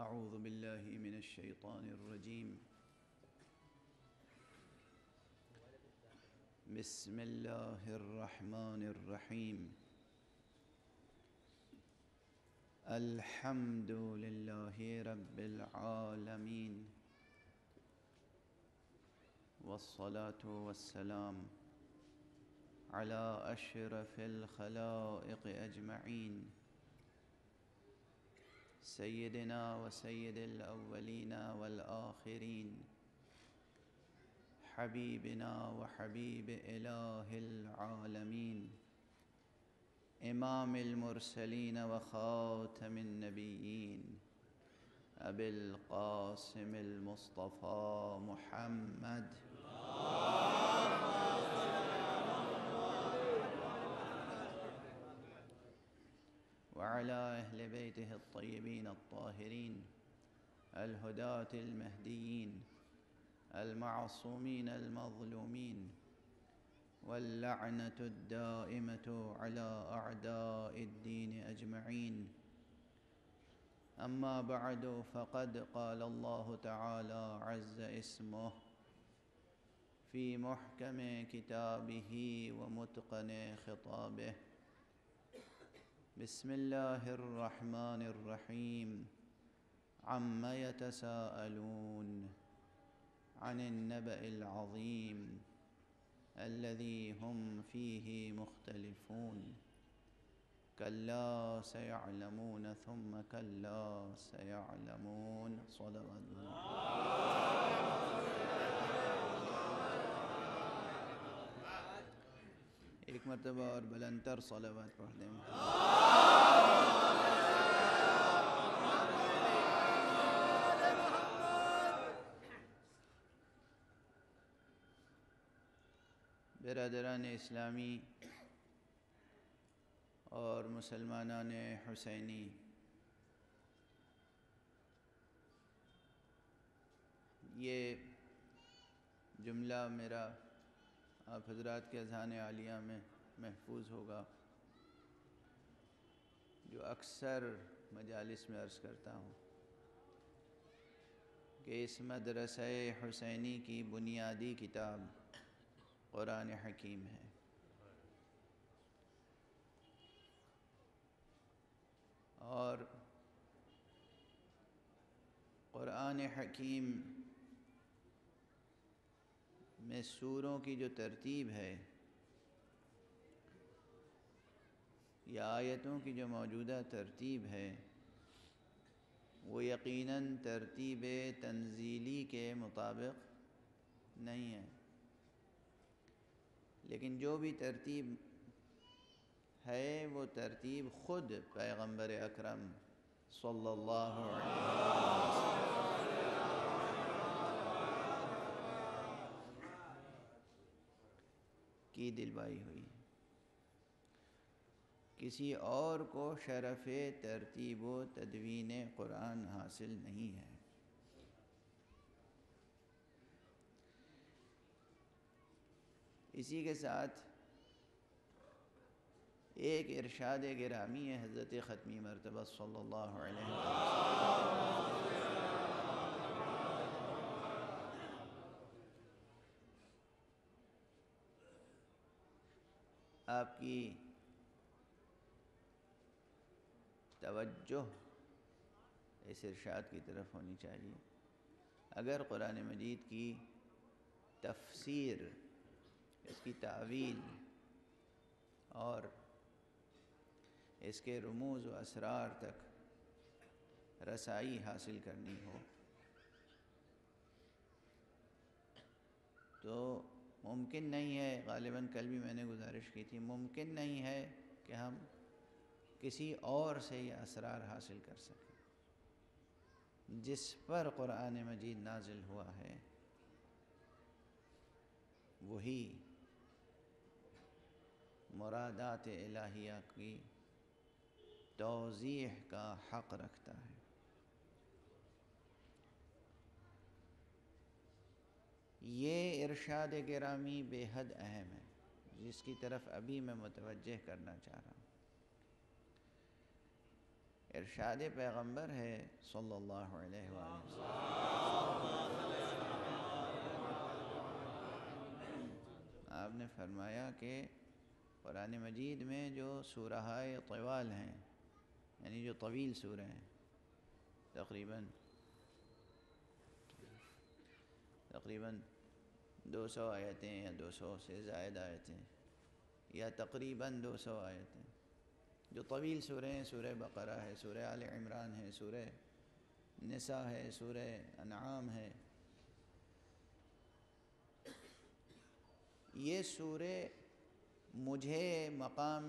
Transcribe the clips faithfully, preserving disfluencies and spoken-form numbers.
أعوذ بالله من الشيطان الرجيم. بسم الله الرحمن الرحيم. الحمد لله رب العالمين، والصلاة والسلام على أشرف الخلائق أجمعين، سيدنا وسيد الأولين والآخرين، حبيبنا وحبيب إله العالمين، إمام المرسلين وخاتم النبيين، أبي القاسم المصطفى محمد وعلى أهل بيته الطيبين الطاهرين، الهداة المهديين، المعصومين المظلومين، واللعنة الدائمة على أعداء الدين أجمعين. أما بعد، فقد قال الله تعالى عز اسمه في محكم كتابه ومتقن خطابه: بسم الله الرحمن الرحيم. عم يتساءلون عن النبأ العظيم الذي هم فيه مختلفون. كلا سيعلمون ثم كلا سيعلمون. صدق الله. एक मरतबा और बुलंदतर सलावत पढ़ दें। बिरादरान इस्लामी और मुसलमाना ने हुसैनी, ये जुमला मेरा आप हजरात के अज़हान आलिया में महफूज होगा, जो अक्सर मजालिस में अर्ज़ करता हूँ कि इस मदरसे हुसैनी की बुनियादी किताब क़ुरान हकीम है। और क़ुरान हकीम में सूरों की जो तरतीब है या आयतों की जो मौजूदा तरतीब है, वो यकीनन तरतीब तंजीली के मुताबिक नहीं है, लेकिन जो भी तरतीब है वो तरतीब ख़ुद पैगंबर अकरम सल्लल्लाहु अलैहि वसल्लम की दिलवाई हुई, किसी और को शरफ़ तरतीब व तदवीन क़ुरान हासिल नहीं है। इसी के साथ एक इरशाद गिरामी है हज़रत ख़त्मी मरतबा सल्लल्लाहु अलैहि वसल्लम, आपकी तवज्जो इस इरशाद की तरफ होनी चाहिए। अगर क़ुरान मजीद की तफसीर, इसकी तावील और इसके रमूज़ व असरार तक रसाई हासिल करनी हो तो मुमकिन नहीं है, ग़ालिबन कल भी मैंने गुजारिश की थी, मुमकिन नहीं है कि हम किसी और से ये असरार हासिल कर सकें जिस पर क़ुरान मजीद नाजिल हुआ है। वही मुरादात इलाहिया की तौज़ीह का हक़ रखता है। ये इरशाद गिरामी बेहद अहम है, जिसकी तरफ अभी मैं मुतवज्जह करना चाह रहा हूँ। इरशाद पैगम्बर है सल्लल्लाहु अलैहि वसल्लम। आपने फरमाया कि कुरान मजीद में जो सूरहाए तवाल हैं, यानी जो तवील सूरें हैं, तकरीबन तकरीबन दो सौ आयतें या दो सौ से ज़ायद आयतें या तकरीबन दो सौ आयतें, जो तवील सूरें हैं, सूरह बकरा है, सूरह आल इमरान है, सूरह निसा है, सूरह अनआम है, ये सूरह मुझे मकाम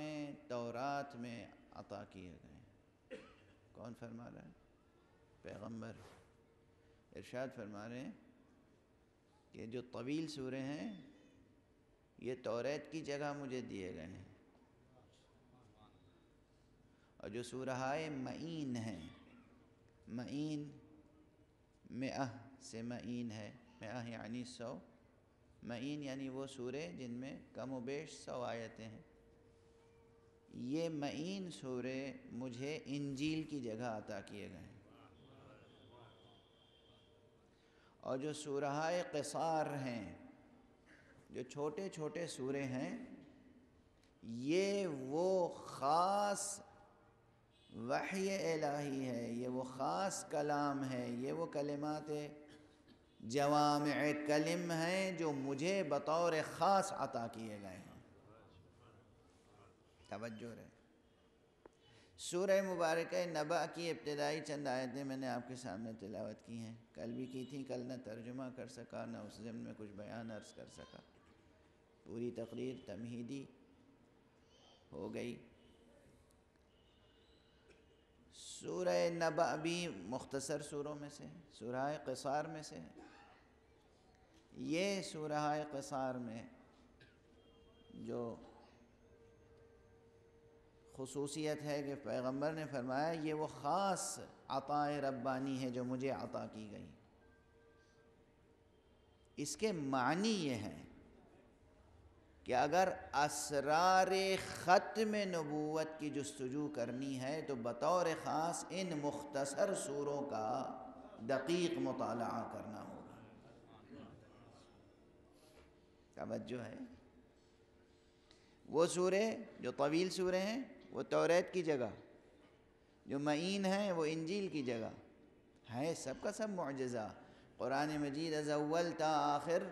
तौरात में अता किए गए। कौन फरमा रहा है? पैगम्बर इरशाद फरमा रहे हैं कि जो तवील सूरें हैं ये तौरात की जगह मुझे दिए गए हैं, और जो सूरहाए मईन हैं, मईन मअह से मईन है, मअह यानी सौ, मईन यानी वो सूरें जिनमें कम व बेश सौ आयतें हैं, ये मईन सूरें मुझे इंजील की जगह अता किए गए हैं। और जो सूरहाए क़िसार हैं, जो छोटे छोटे सूरें हैं, ये वो ख़ास वही इलाही है, ये वो ख़ास कलाम है, ये वो कलिमात जवामे कलिम हैं जो मुझे बतौर ख़ास अता किए गए हैं। तवज्जो रहे, सूरह मुबारक नबा की इब्तदाई चंद आयतें मैंने आपके सामने तिलावत की हैं, कल भी की थी, कल ना तर्जुमा कर सका ना उस ज़िम्न में कुछ बयान अर्ज़ कर सका, पूरी तकरीर तमहीदी हो गई। सूरह नबा भी मुख्तसर सूरों में से है, सूरह क़िसार में से है। ये सूरह क़िसार में जो ख़ुसूसियत है कि पैगम्बर ने फरमाया ये वो ख़ास अताए रब्बानी है जो मुझे अता की गई। इसके मानी ये हैं कि अगर असरार ख़त्म नबूवत की जस्तजू करनी है तो बतौर ख़ास इन मुख्तसर सूरों का दक़ीक़ मुताला करना होगा। तवज्जो है, वो सूरें जो तवील सूरें हैं वो तौरात की जगह, जो मईन हैं वो इंजील की जगह है। सब का सब मुअजिज़ा, कुरान मजीद अज़व्वल ता आखिर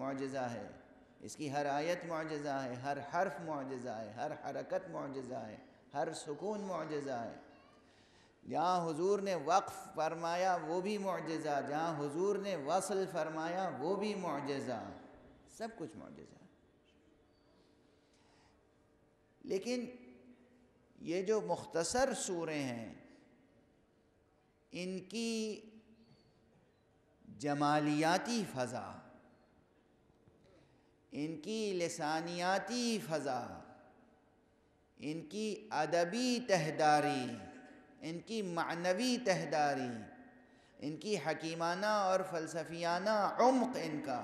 मुअजिज़ा है, इसकी हर आयत मुअजिज़ा है, हर हर्फ मुअजिज़ा है, हर हरकत मुअजिज़ा है, हर सुकून मुअजिज़ा है। जहाँ हुजूर ने वक्फ़ फरमाया वो भी मुअजिज़ा, जहाँ हुजूर ने वस्ल फरमाया वो भी मुअजिज़ा, सब कुछ मुअजिज़ा है। लेकिन ये जो मुख्तसर सूरें हैं इनकी जमालियाती फ़ज़ा, इनकी लसानियाती फ़ज़ा, इनकी अदबी तहदारी, इनकी मानवी तहदारी, इनकी हकीमाना और फ़लसफियाना उम्क़, इनका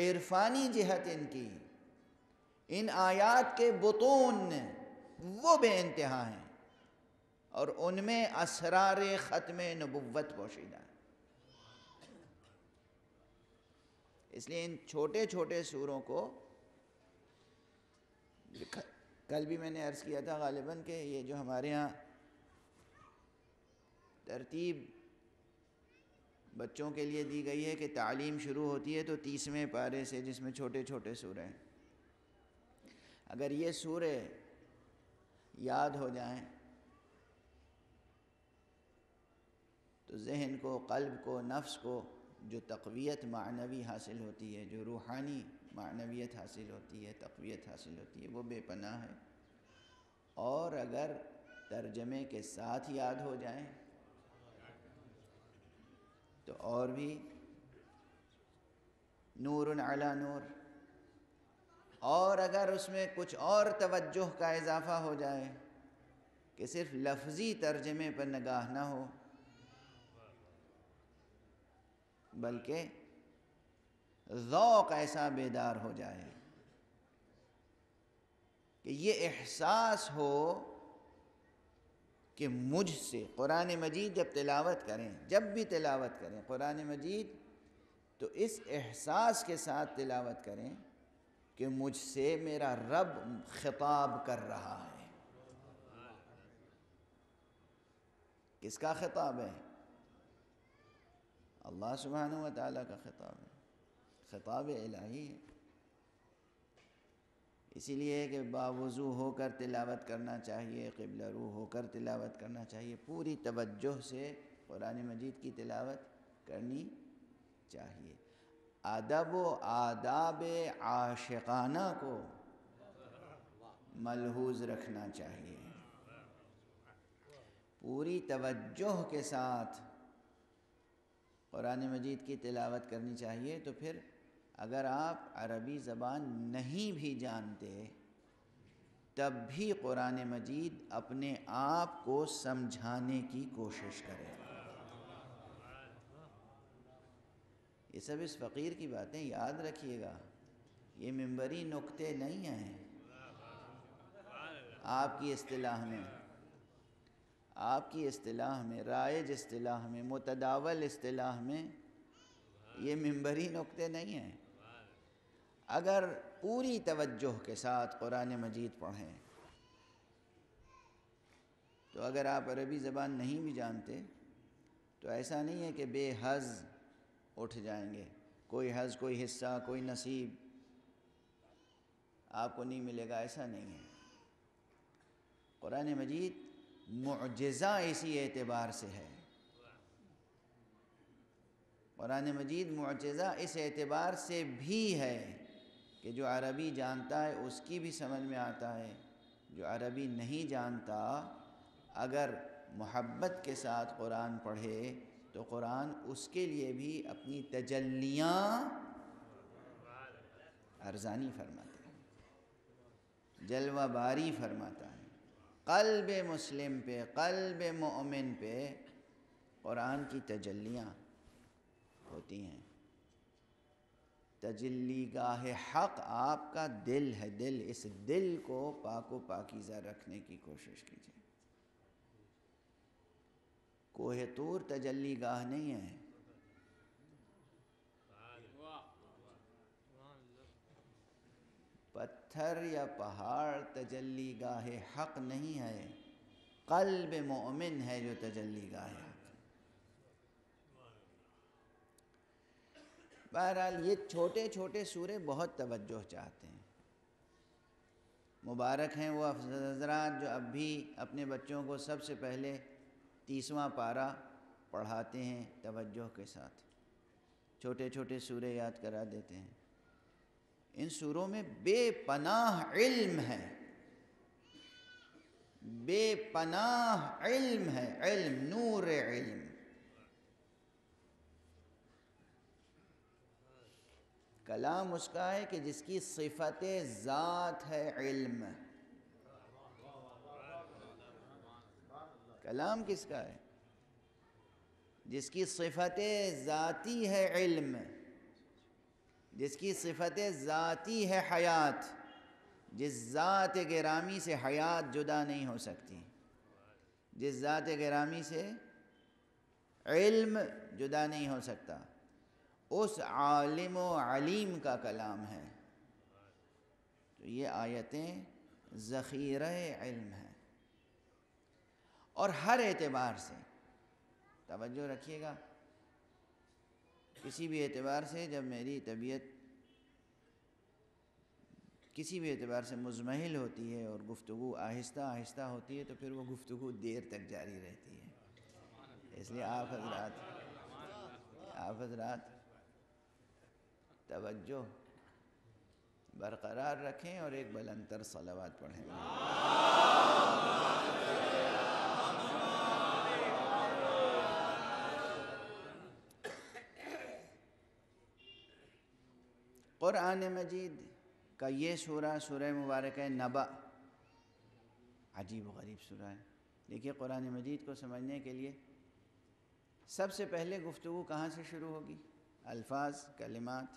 इरफ़ानी जिहत, इनकी इन आयात के बुतून वो बेइंतहा हैं, और उनमें असरार ख़त्म नबुव्वत पोशीदा है। इसलिए इन छोटे छोटे सूरों को, कल भी मैंने अर्ज़ किया था ग़ालिबन के, ये जो हमारे यहाँ तरतीब बच्चों के लिए दी गई है कि तालीम शुरू होती है तो तीसवें पारे से, जिसमें छोटे छोटे सूरे हैं, अगर ये सूरे याद हो जाएं तो ज़हन को, क़ल्ब को, नफ्स को जो तक़वियत मानवी हासिल होती है, जो रूहानी मानवियत हासिल होती है, तक़वियत हासिल होती है, वो बेपनाह है। और अगर तर्जमे के साथ याद हो जाएं तो और भी नूरुन अला नूर, और अगर उसमें कुछ और तवज्जो का इजाफ़ा हो जाए कि सिर्फ़ लफ्ज़ी तर्जमे पर निगाह ना हो बल्कि ज़ौक़ ऐसा बेदार हो जाए कि ये एहसास हो कि मुझसे क़ुरान मजीद जब तिलावत करें, जब भी तिलावत करें क़ुरान मजीद, तो इस एहसास के साथ तिलावत करें कि मुझसे मेरा रब खिताब कर रहा है। किसका खिताब है? अल्लाह सुब्हानहू व तआला का खिताब है, खिताब इलाही है। इसीलिए कि बावज़ू होकर तिलावत करना चाहिए, क़िबला रू होकर तिलावत करना चाहिए, पूरी तवज्जो से क़ुरान मजीद की तिलावत करनी चाहिए। अदब व आदाब आशिकाना को मलहूज़ रखना चाहिए, पूरी तवज्जो के साथ क़ुरान मजीद की तिलावत करनी चाहिए। तो फिर अगर आप अरबी ज़बान नहीं भी जानते तब भी क़ुरान मजीद अपने आप को समझाने की कोशिश करें। ये सब इस फ़कीर की बातें याद रखिएगा, ये मिंबरी नुक्ते नहीं हैं आपकी इस्तिलाह में। आपकी इस्तिलाह में, राइज इस्तिलाह में, मुतदावल इस्तिलाह में ये मिंबरी नुक्ते नहीं हैं। अगर पूरी तवज्जो के साथ क़ुरान मजीद पढ़ें, तो अगर आप अरबी ज़बान नहीं भी जानते तो ऐसा नहीं है कि बेहज़ उठ जाएंगे, कोई हज़, कोई हिस्सा, कोई नसीब आपको नहीं मिलेगा, ऐसा नहीं है। क़ुरान मजीद मुअजिज़ा इसी एतबार से है। क़ुरान मजीद मुअजिज़ा इस एतबार से भी है कि जो अरबी जानता है उसकी भी समझ में आता है, जो अरबी नहीं जानता अगर मोहब्बत के साथ क़ुरान पढ़े तो क़ुरान उसके लिए भी अपनी तजल्लियाँ अर्ज़ानी फरमाता है, जलवा बारी फरमाता है। क़ल्ब मुस्लिम पे, क़ल्ब मोमिन पे क़ुरान की तजल्लियाँ होती हैं। तजल्ली गाहे हक़ आपका दिल है, दिल। इस दिल को पाको पाकीज़ा रखने की कोशिश कीजिए। कोहे तूर तजल्ली गाह नहीं है, पत्थर या पहाड़ तजल्ली गाहे हक़ नहीं है, क़ल्ब मोमिन है जो तजल्ली गाहे हक़। बहरहाल ये छोटे छोटे सूरे बहुत तवज्जो चाहते हैं। मुबारक हैं वो हज़रात जो अब भी अपने बच्चों को सबसे पहले तीसवां पारा पढ़ाते हैं तवज्जो के साथ, छोटे छोटे सूरे याद करा देते हैं। इन सूरों में बेपनाह इल्म है, बेपनाह इल्म है, इल्म नूर इल्म। कलाम उसका है कि जिसकी सिफत ज़ात है इल्म। कलाम किसका है? जिसकी सिफत ज़ाती है इल्म, जिसकी सिफत ज़ाती है हयात, जिस ज़ात गिरामी से हयात जुदा नहीं हो सकती, जिस ज़ात गिरामी से इल्म जुदा नहीं हो सकता, उस आलिम व अलीम का कलाम है। तो ये आयतें ज़ख़ीरा इल्म हैं और हर एतबार से तवज्जो रखिएगा। किसी भी एतबार से जब मेरी तबीयत किसी भी एतबार से मुज़महिल होती है और गुफ्तगू आहिस्ता आहिस्ता होती है तो फिर वो गुफ्तगू देर तक जारी रहती है। इसलिए आप हज़रात आप हज़रात तवज्जो बरकरार रखें और एक बुलंदतर सलावत पढ़ें। क़ुरान मजीद का ये सूरा, सूरह मुबारक है नबा, अजीब गरीब सूरा है। देखिए क़ुरान मजीद को समझने के लिए सबसे पहले गुफ्तगू कहाँ से शुरू होगी? अल्फाज, कलिमात।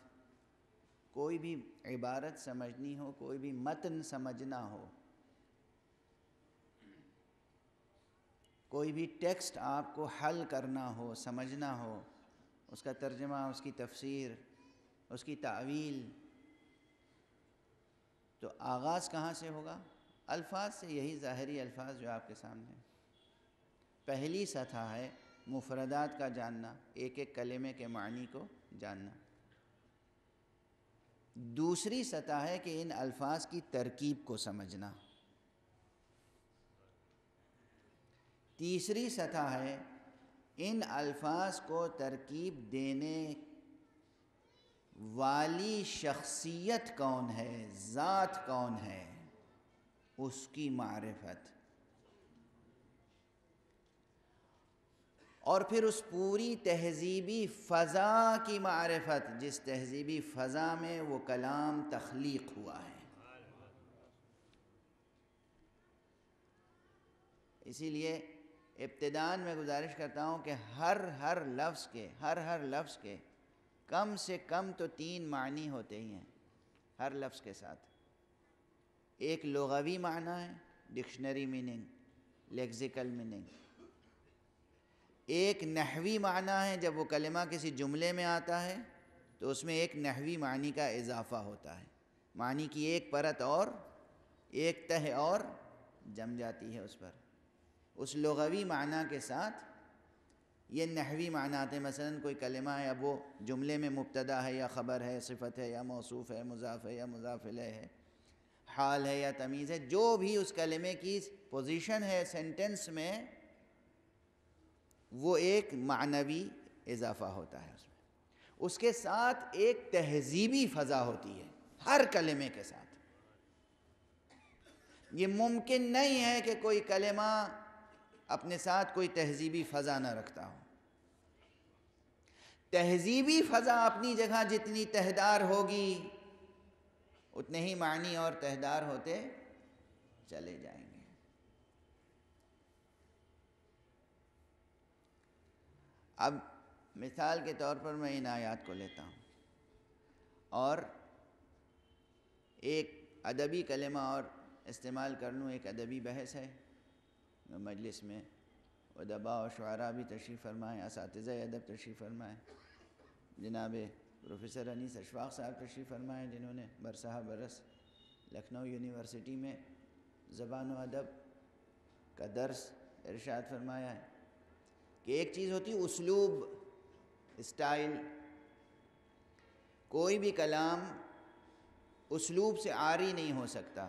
कोई भी इबारत समझनी हो, कोई भी मतन समझना हो, कोई भी टेक्स्ट आपको हल करना हो, समझना हो, उसका तर्जमा, उसकी तफसीर, उसकी तावील, तो आगाज़ कहाँ से होगा? अल्फाज से। यही ज़ाहरी अल्फाज जो आपके सामने। पहली सतह है मुफ़रदात का जानना, एक एक कलेमे के मानी को जानना। दूसरी सतह है कि इन अल्फाज की तरकीब को समझना। तीसरी सतह है इन अल्फाज को तरकीब देने वाली शख्सियत कौन है, ज़ात कौन है, उसकी मारिफत। और फिर उस पूरी तहज़ीबी फ़ज़ा की मारिफत, जिस तहज़ीबी फ़ज़ा में वो कलाम तख्लीक हुआ है। इसीलिए इब्तिदान में गुजारिश करता हूँ कि हर हर लफ्ज़ के हर हर लफ्ज़ के कम से कम तो तीन मानी होते ही हैं। हर लफ्ज़ के साथ एक लुगावी माना है, डिक्शनरी मीनिंग, लेक्सिकल मीनिंग। एक नहवी माना है, जब वो कलिमा किसी जुमले में आता है तो उसमें एक नहवी मानी का इजाफ़ा होता है, मानी की एक परत और एक तह और जम जाती है उस पर। उस लुगावी माना के साथ ये नहवी माना आते हैं। मसलन कोई कलिमा है, अब वो जुमले में मुब्तदा है या ख़बर है, सिफ़त है या मौसूफ़ है, मुज़ाफ़ है या मुज़ाफ़िले है, हाल है या तमीज़ है, जो भी उस कलिमे की पोजीशन है सेंटेंस में, वो एक मानवी इजाफ़ा होता है उसमें। उसके साथ एक तहज़ीबी फ़ज़ा होती है हर कलिमे के साथ। ये मुमकिन नहीं है कि कोई कलिमा अपने साथ कोई तहज़ीबी फ़ज़ा ना रखता हो। तहज़ीबी फ़ज़ा अपनी जगह जितनी तहदार होगी, उतने ही मानी और तहदार होते चले जाएंगे। अब मिसाल के तौर पर मैं इन आयात को लेता हूँ और एक अदबी कलिमा और इस्तेमाल कर लूँ। एक अदबी बहस है मजलिस में, उदबा और शुआरा भी तशरीफ़ फरमाएँ, असातिज़ा अदब तशरीफ़ फरमाएँ, जनाब प्रोफेसर अनीस अशफाक़ साहब तशरीफ़ फरमाएँ, जिन्होंने बरसहा बरस लखनऊ यूनिवर्सिटी में ज़बान व अदब का दर्स इरशाद फरमाया है। कि एक चीज़ होती है उसलूब, स्टाइल। कोई भी कलाम उसलूब से आरी नहीं हो सकता,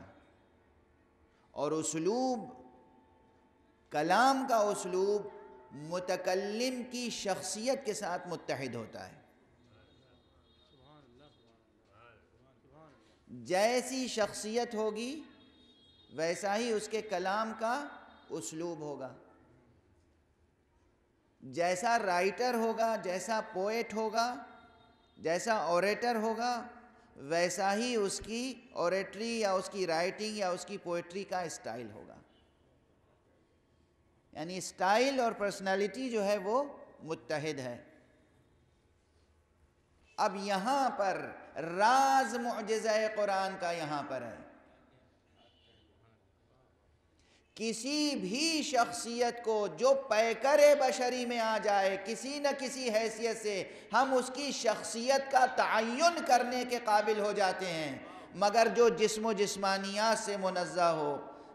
और उसलूब, कलाम का उसलूब मुतकल्लिम की शख्सियत के साथ मुत्तहिद होता है। जैसी शख्सियत होगी वैसा ही उसके कलाम का उसलूब होगा। जैसा राइटर होगा, जैसा पोएट होगा, जैसा ऑरेटर होगा, वैसा ही उसकी ऑरेटरी या उसकी राइटिंग या उसकी पोएट्री का स्टाइल होगा। यानी स्टाइल और पर्सनालिटी जो है वो मुत्तहिद है। अब यहाँ पर राज मुअजिज़ाए कुरान का यहाँ पर है। किसी भी शख्सियत को जो पैकरे बशरी में आ जाए, किसी न किसी हैसियत से हम उसकी शख्सियत का तआय्युन करने के काबिल हो जाते हैं, मगर जो जिस्म व जिस्मानियात से मुनज़्ज़ा हो,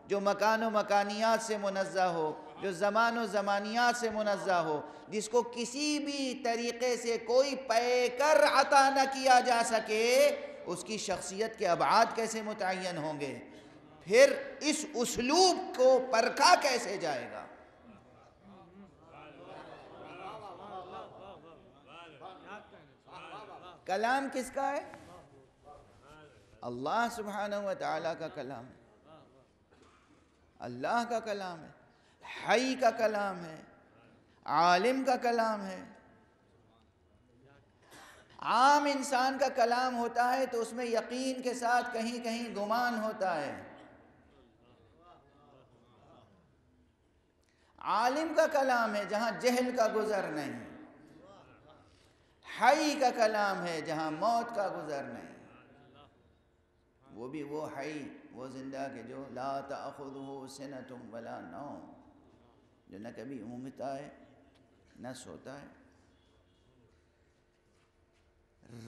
जो मकान व मकानियात से मुनज़्ज़ा हो, जो ज़मान व ज़मानियात से मुनज़्ज़ा हो, जिसको किसी भी तरीक़े से कोई पैकर अता न किया जा सके, उसकी शख्सियत के अबाद कैसे मुतय्यन होंगे? फिर इस उसलूब को परखा कैसे जाएगा? कलाम किसका है? अल्लाह सुब्हानहू व तआला का कलाम है, अल्लाह का कलाम है, हई का कलाम है, आलिम का कलाम है। आम इंसान का कलाम होता है तो उसमें यकीन के साथ कहीं कहीं गुमान होता है। आलिम का कलाम है जहाँ जहल का गुज़र नहीं, हई का कलाम है जहाँ मौत का गुज़र नहीं। वो भी वो हई, वो जिंदा के जो ला ताखुदुहु सिनतुम वला नौम, जो न कभी घूमता है न सोता है।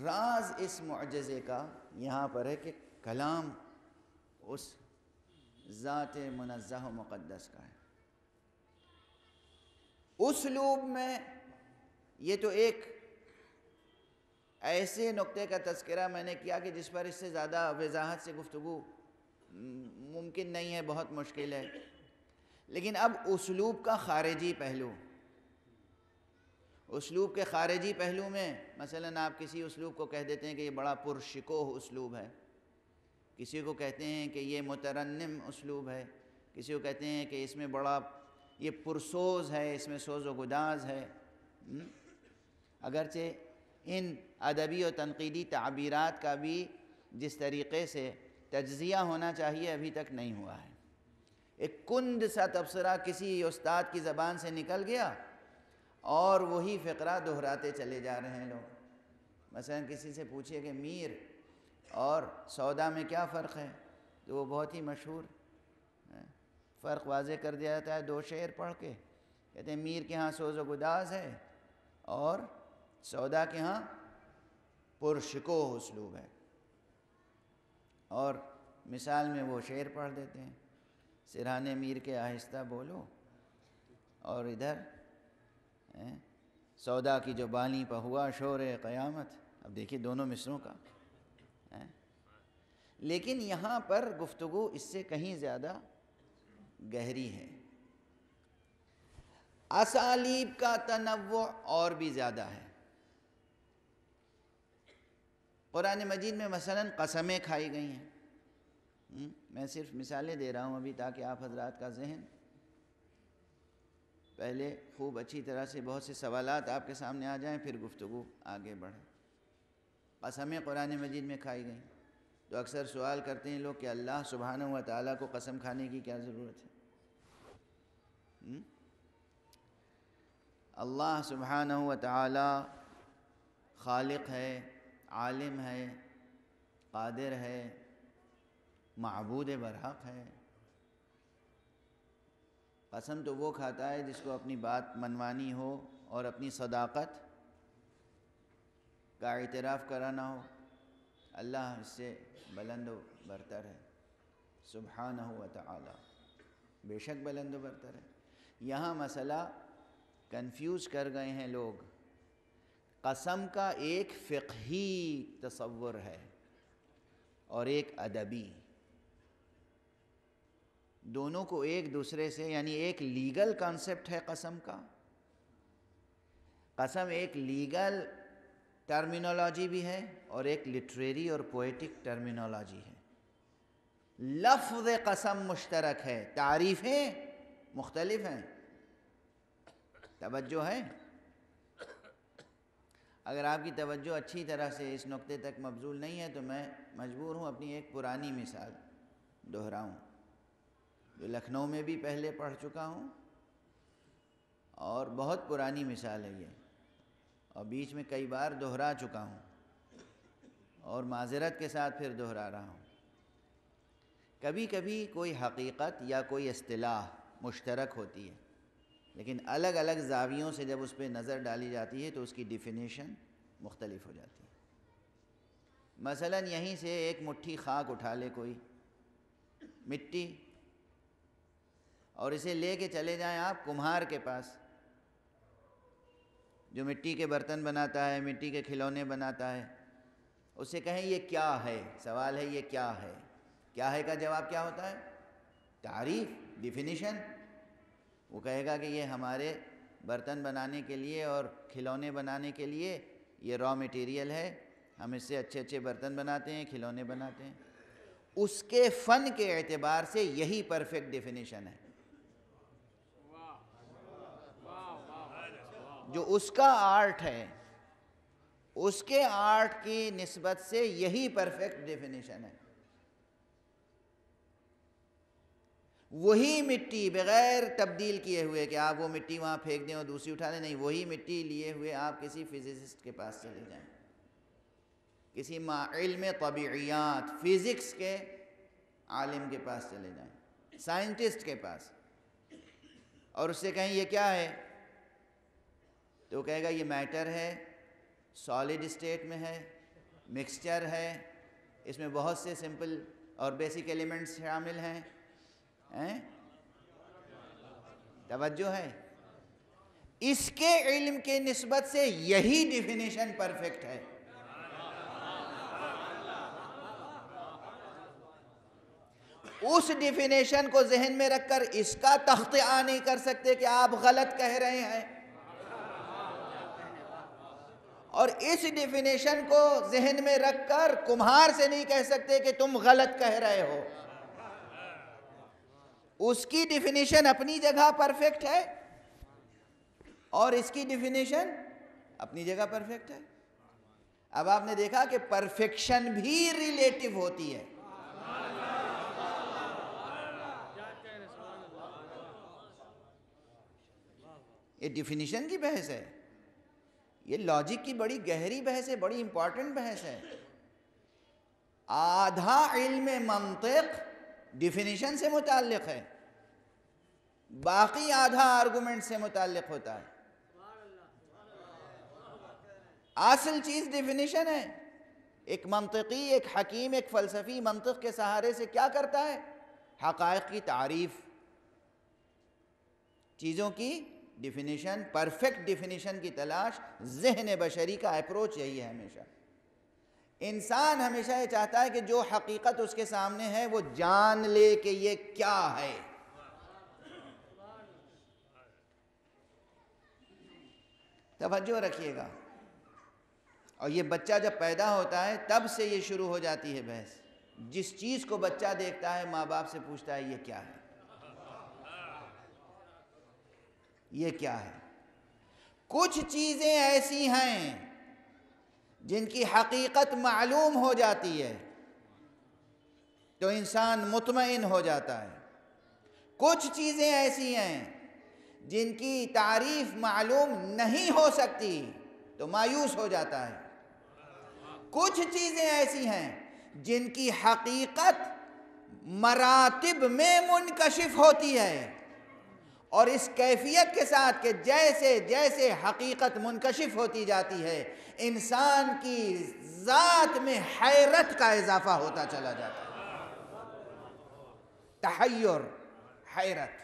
राज इस मुअजिज़े का यहाँ पर है कि कलाम उस ज़ात मुनज़्ज़ह मुक़द्दस का है। उसलूब में ये तो एक ऐसे नुक्ते का तज़किरा मैंने किया कि जिस पर इससे ज़्यादा वजाहत से गुफ्तगू मुमकिन नहीं है, बहुत मुश्किल है। लेकिन अब उसलूब का ख़ारिजी पहलू, उसलूब के ख़ारिजी पहलू में मसलन आप किसी उसलूब को कह देते हैं कि ये बड़ा पुरशिकोह उसलूब है, किसी को कहते हैं कि ये मुतरन्निम उसलूब है, किसी को कहते हैं कि इसमें बड़ा ये पुरसोज़ है, इसमें सोज़ व गुदाज है। अगरचे इन अदबी और तनक़ीदी ताबीरात का भी जिस तरीक़े से तज्ज़िया होना चाहिए अभी तक नहीं हुआ है। एक कुंद सा तबसरा किसी उस्ताद की ज़बान से निकल गया और वही फ़िक़रा दोहराते चले जा रहे हैं लोग। मसलन किसी से पूछिए कि मीर और सौदा में क्या फ़र्क़ है, तो वो बहुत ही मशहूर फ़र्क़ वाज़े कर दिया जाता है दो शेर पढ़ के। कहते हैं मीर के यहाँ सोज़ व गुदाज़ है और सौदा के यहाँ पुरशिकोह उसलूब है, और मिसाल में वो शेर पढ़ देते हैं सिरहाने मीर के आहिस्ता बोलो, और इधर सौदा की जो बानी पर हुआ शोर क़यामत। अब देखिए दोनों मिसरों का है। लेकिन यहाँ पर गुफ्तगू इससे कहीं ज़्यादा गहरी है। असालीब का तनव्वुअ और भी ज़्यादा है। क़ुरान मजीद में मसलन कसमें खाई गई हैं, मैं सिर्फ मिसालें दे रहा हूँ अभी ताकि आप हजरात का जहन पहले खूब अच्छी तरह से बहुत से सवालात आपके सामने आ जाएं, फिर गुफ्तगू आगे बढ़े। कसमें क़ुरान मजीद में खाई गई, तो अक्सर सवाल करते हैं लोग कि अल्लाह सुब्हानहू व तआला को कसम खाने की क्या ज़रूरत है। हुँ? अल्लाह सुब्हानहू व तआला खालिक है, आलिम है, कादिर है, माबूद बरहक़ है। कसम तो वो खाता है जिसको अपनी बात मनवानी हो और अपनी सदाकत का इतराफ़ कराना हो। अल्लाह इससे बुलंद व बरतर है, सुब्हानहू व तआला बेशक बुलंद व बरतर है। यहाँ मसला कंफ्यूज कर गए हैं लोग। कसम का एक फ़िक़ही तसव्वुर है और एक अदबी, दोनों को एक दूसरे से, यानी एक लीगल कॉन्सेप्ट है कसम का। कसम एक लीगल टर्मिनोलॉजी भी है और एक लिटरेरी और पोएटिक टर्मिनोलॉजी है। लफ्ज़ कसम मुश्तरक है, तारीफ़ें मुख्तलिफ हैं। तवज्जो है, अगर आपकी तवज्जो अच्छी तरह से इस नुक्ते तक मबजूल नहीं है तो मैं मजबूर हूँ अपनी एक पुरानी मिसाल दोहराऊँ, जो लखनऊ में भी पहले पढ़ चुका हूँ और बहुत पुरानी मिसाल है ये, और बीच में कई बार दोहरा चुका हूँ और माज़रत के साथ फिर दोहरा रहा हूँ। कभी कभी कोई हकीकत या कोई इस्तिलाह मुश्तरक होती है, लेकिन अलग अलग जावियों से जब उस पर नज़र डाली जाती है तो उसकी डिफिनेशन मुख्तलिफ हो जाती है। मसलन यहीं से एक मुट्ठी खाक उठा ले कोई, मिट्टी, और इसे ले के चले जाएं आप कुम्हार के पास, जो मिट्टी के बर्तन बनाता है, मिट्टी के खिलौने बनाता है। उससे कहें ये क्या है, सवाल है ये क्या है। क्या है का जवाब क्या होता है? तारीफ, डिफिनीशन। वो कहेगा कि ये हमारे बर्तन बनाने के लिए और खिलौने बनाने के लिए ये रॉ मटेरियल है, हम इससे अच्छे अच्छे बर्तन बनाते हैं, खिलौने बनाते हैं। उसके फ़न के एतबार से यही परफेक्ट डिफिनीशन है, जो उसका आर्ट है, उसके आर्ट की निस्बत से यही परफेक्ट डिफिनीशन है। वही मिट्टी बग़ैर तब्दील किए हुए कि आप वो मिट्टी वहाँ फेंक दें और दूसरी उठा लें, नहीं, वही मिट्टी लिए हुए आप किसी फिज़िसिस्ट के पास चले जाएं, किसी इल्म तबीयात फ़िज़िक्स के आलिम के पास चले जाएं, साइंटिस्ट के पास। और उससे कहें ये क्या है, तो कहेगा ये मैटर है, सॉलिड स्टेट में है, मिक्सचर है, इसमें बहुत से सिंपल और बेसिक एलिमेंट्स शामिल हैं। हैं तवज्जो है। इसके इल्म के निस्बत से यही डिफिनेशन परफेक्ट है। उस डिफिनेशन को जहन में रखकर इसका तख्तिया नहीं कर सकते कि आप गलत कह रहे हैं, और इस डिफिनेशन को जहन में रखकर कुम्हार से नहीं कह सकते कि तुम गलत कह रहे हो। उसकी डिफिनेशन अपनी जगह परफेक्ट है और इसकी डिफिनेशन अपनी जगह परफेक्ट है। अब आपने देखा कि परफेक्शन भी रिलेटिव होती है। ये डिफिनीशन की बहस है, ये लॉजिक की बड़ी गहरी बहस है, बड़ी इंपॉर्टेंट बहस है। आधा इल्म मंतिक डिफिनीशन से मुताल्लिक है, बाकी आधा आर्गूमेंट से मुताल्लिक होता है। असल चीज़ डिफिनीशन है। एक मंतिकी, एक हकीम, एक फ़लसफ़ी मंतिक के सहारे से क्या करता है? हक़ाइक़ की तारीफ, चीज़ों की डिफिनीशन, परफेक्ट डिफिनीशन की तलाश। ज़हन बशरी का अप्रोच यही है हमेशा। इंसान हमेशा ये चाहता है कि जो हकीकत उसके सामने है वो जान ले कि ये क्या है। तवज्जो रखिएगा। और ये बच्चा जब पैदा होता है तब से ये शुरू हो जाती है बहस। जिस चीज़ को बच्चा देखता है माँ बाप से पूछता है ये क्या है, ये क्या है। कुछ चीज़ें ऐसी हैं जिनकी हकीकत मालूम हो जाती है तो इंसान मुतमइन हो जाता है। कुछ चीज़ें ऐसी हैं जिनकी तारीफ मालूम नहीं हो सकती तो मायूस हो जाता है। कुछ चीज़ें ऐसी हैं जिनकी हकीकत मरातिब में मुनकशिफ होती है, और इस कैफियत के साथ कि जैसे जैसे हकीकत मुनकशिफ होती जाती है इंसान की ज़ात में हैरत का इजाफा होता चला जाता है। तहय्युर, हैरत,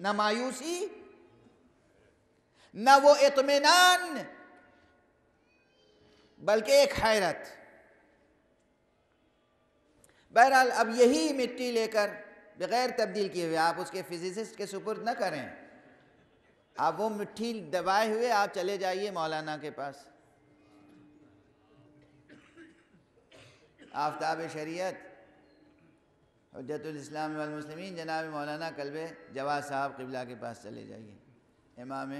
न मायूसी, न वो इत्मीनान, बल्कि एक हैरत। बहरहाल अब यही मिट्टी लेकर बगैर तब्दील किए हुए आप उसके फिजिसिस्ट के सुपुर्द न करें। आप वो मिट्टी दबाए हुए आप चले जाइए मौलाना के पास, आफ्ताब शरीयत हुज्जतुल इस्लाम वल मुस्लिमीन जनाब मौलाना कल्बे जवाद साहब क़िबला के पास चले जाइए, इमाम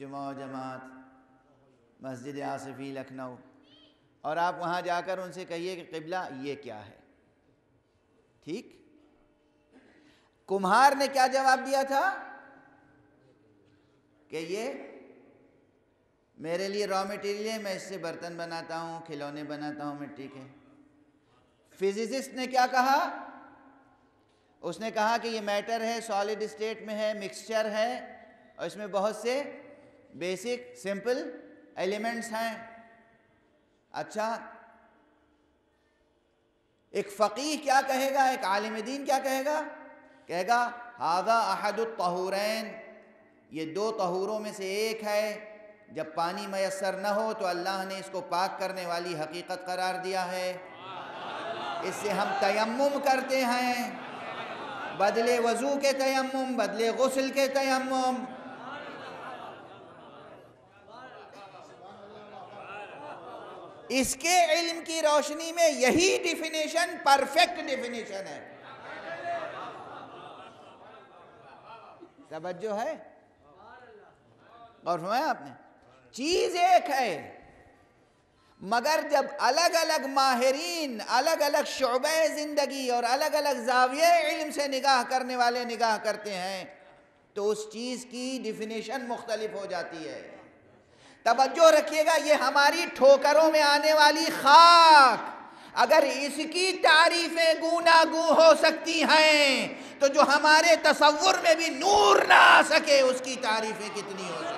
जुमा व जमात मस्जिद आसिफ़ी लखनऊ, और आप वहाँ जाकर उनसे कहिए कि क़िबला ये क्या है। ठीक, कुम्हार ने क्या जवाब दिया था कि ये मेरे लिए रॉ मटेरियल है, मैं इससे बर्तन बनाता हूँ, खिलौने बनाता हूँ मिट्टी के। फिजिसिस्ट ने क्या कहा? उसने कहा कि ये मैटर है, सॉलिड स्टेट में है, मिक्सचर है, और इसमें बहुत से बेसिक सिंपल एलिमेंट्स हैं। अच्छा, एक फ़क़ीह क्या कहेगा, एक आलिम दीन क्या कहेगा? कहेगा हादा अहदुत तहूरैन, ये दो तहूरों में से एक है। जब पानी मैसर न हो तो अल्लाह ने इसको पाक करने वाली हकीकत करार दिया है, इससे हम तयम्मुम करते हैं, बदले वज़ू के तयम्मुम, बदले गुस्ल के तयम्मुम। इसके इल्म की रोशनी में यही डिफिनेशन परफेक्ट डिफिनेशन है। तवज्जो है। और सुना आपने, चीज एक है मगर जब अलग अलग माहिरीन, अलग अलग शोबे जिंदगी और अलग अलग जाविये इल्म से निगाह करने वाले निगाह करते हैं तो उस चीज़ की डिफिनेशन मुख्तलिफ हो जाती है। तवज्जो रखिएगा, ये हमारी ठोकरों में आने वाली खाक अगर इसकी तारीफें गूनागू हो सकती हैं तो जो हमारे तसव्वुर में भी नूर ना आ सके उसकी तारीफें कितनी हो सकती।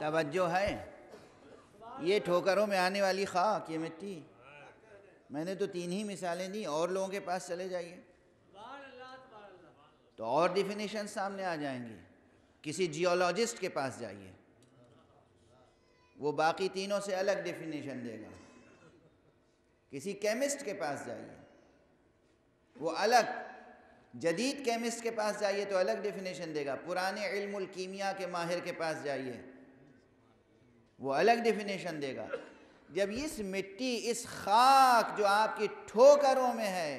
तवज्जो है, ये ठोकरों में आने वाली खाक, ये मिट्टी। मैंने तो तीन ही मिसालें दी, और लोगों के पास चले जाइए तो और डिफिनेशन सामने आ जाएंगी। किसी जियोलॉजिस्ट के पास जाइए, वो बाकी तीनों से अलग डिफिनेशन देगा। किसी केमिस्ट के पास जाइए, वो अलग, जदीद केमिस्ट के पास जाइए तो अलग डिफिनेशन देगा। पुराने इल्मुल कीमिया के माहिर के पास जाइए, वो अलग डिफिनेशन देगा। जब इस मिट्टी, इस खाक जो आपकी ठोकरों में है,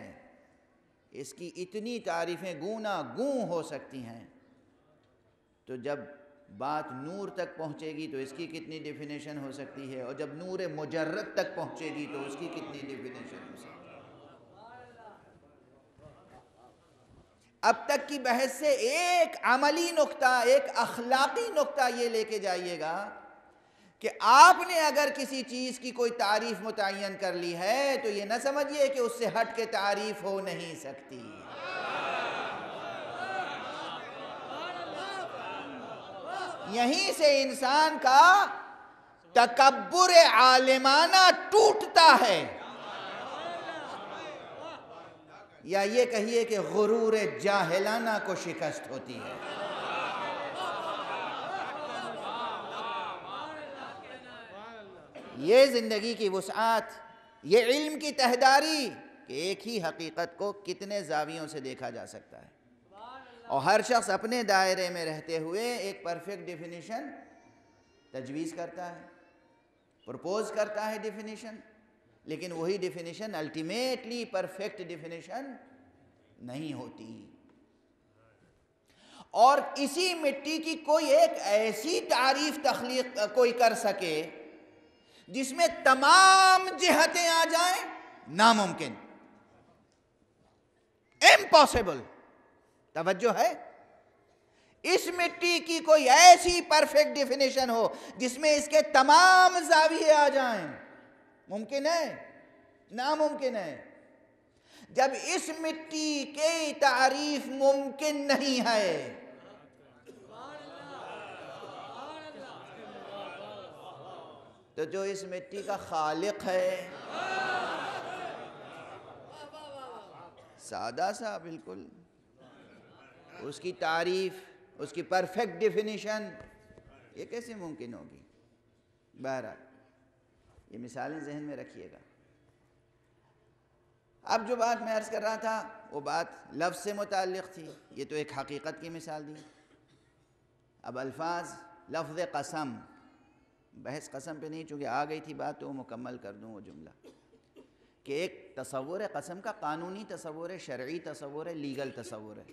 इसकी इतनी तारीफें गूनागूं हो सकती हैं, तो जब बात नूर तक पहुँचेगी तो इसकी कितनी डिफिनेशन हो सकती है, और जब नूर मुजर्रद तक पहुँचेगी तो उसकी कितनी डिफिनेशन हो सकती है। अब तक की बहस से एक अमली नुक्ता, एक अखलाकी नुक्ता ये लेके जाइएगा कि आपने अगर किसी चीज़ की कोई तारीफ़ मुतय्यन कर ली है तो ये ना समझिए कि उससे हट के तारीफ़ हो नहीं सकती। यहीं से इंसान का तकब्बुर आलिमाना टूटता है, या ये कहिए कि गुरूर जाहिलाना को शिकस्त होती है। ये ज़िंदगी की वुसअत, ये इल्म की तहदारी कि एक ही हकीकत को कितने ज़ावियों से देखा जा सकता है, और हर शख्स अपने दायरे में रहते हुए एक परफेक्ट डिफिनीशन तजवीज़ करता है, प्रपोज़ करता है डिफिनीशन, लेकिन वही डिफिनीशन अल्टीमेटली परफेक्ट डिफिनीशन नहीं होती। और इसी मिट्टी की कोई एक ऐसी तारीफ़ तख्लीक कोई कर सके जिसमें तमाम जिहतें आ जाएं, नामुमकिन, इम्पॉसिबल। तवज्जो है, इस मिट्टी की कोई ऐसी परफेक्ट डिफिनेशन हो जिसमें इसके तमाम जाविये आ जाएं, मुमकिन है? नामुमकिन है। जब इस मिट्टी की तारीफ मुमकिन नहीं है, तो जो इस मिट्टी का खालिक है, सादा सा बिल्कुल, उसकी तारीफ, उसकी परफेक्ट डिफिनीशन ये कैसे मुमकिन होगी। बहरहाल ये मिसालें जहन में रखिएगा। अब जो बात मैं अर्ज़ कर रहा था वो बात लफ्ज़ से मुताल्लिक़ थी, ये तो एक हकीकत की मिसाल दी। अब अल्फाज, लफ्ज़ कसम, बहस कसम पे नहीं, चूँकि आ गई थी बात तो मुकम्मल कर दूँ वो जुमला कि एक तसव्वुर कसम का कानूनी तसव्वुर है, शरई तसव्वुर है, लीगल तसव्वुर है।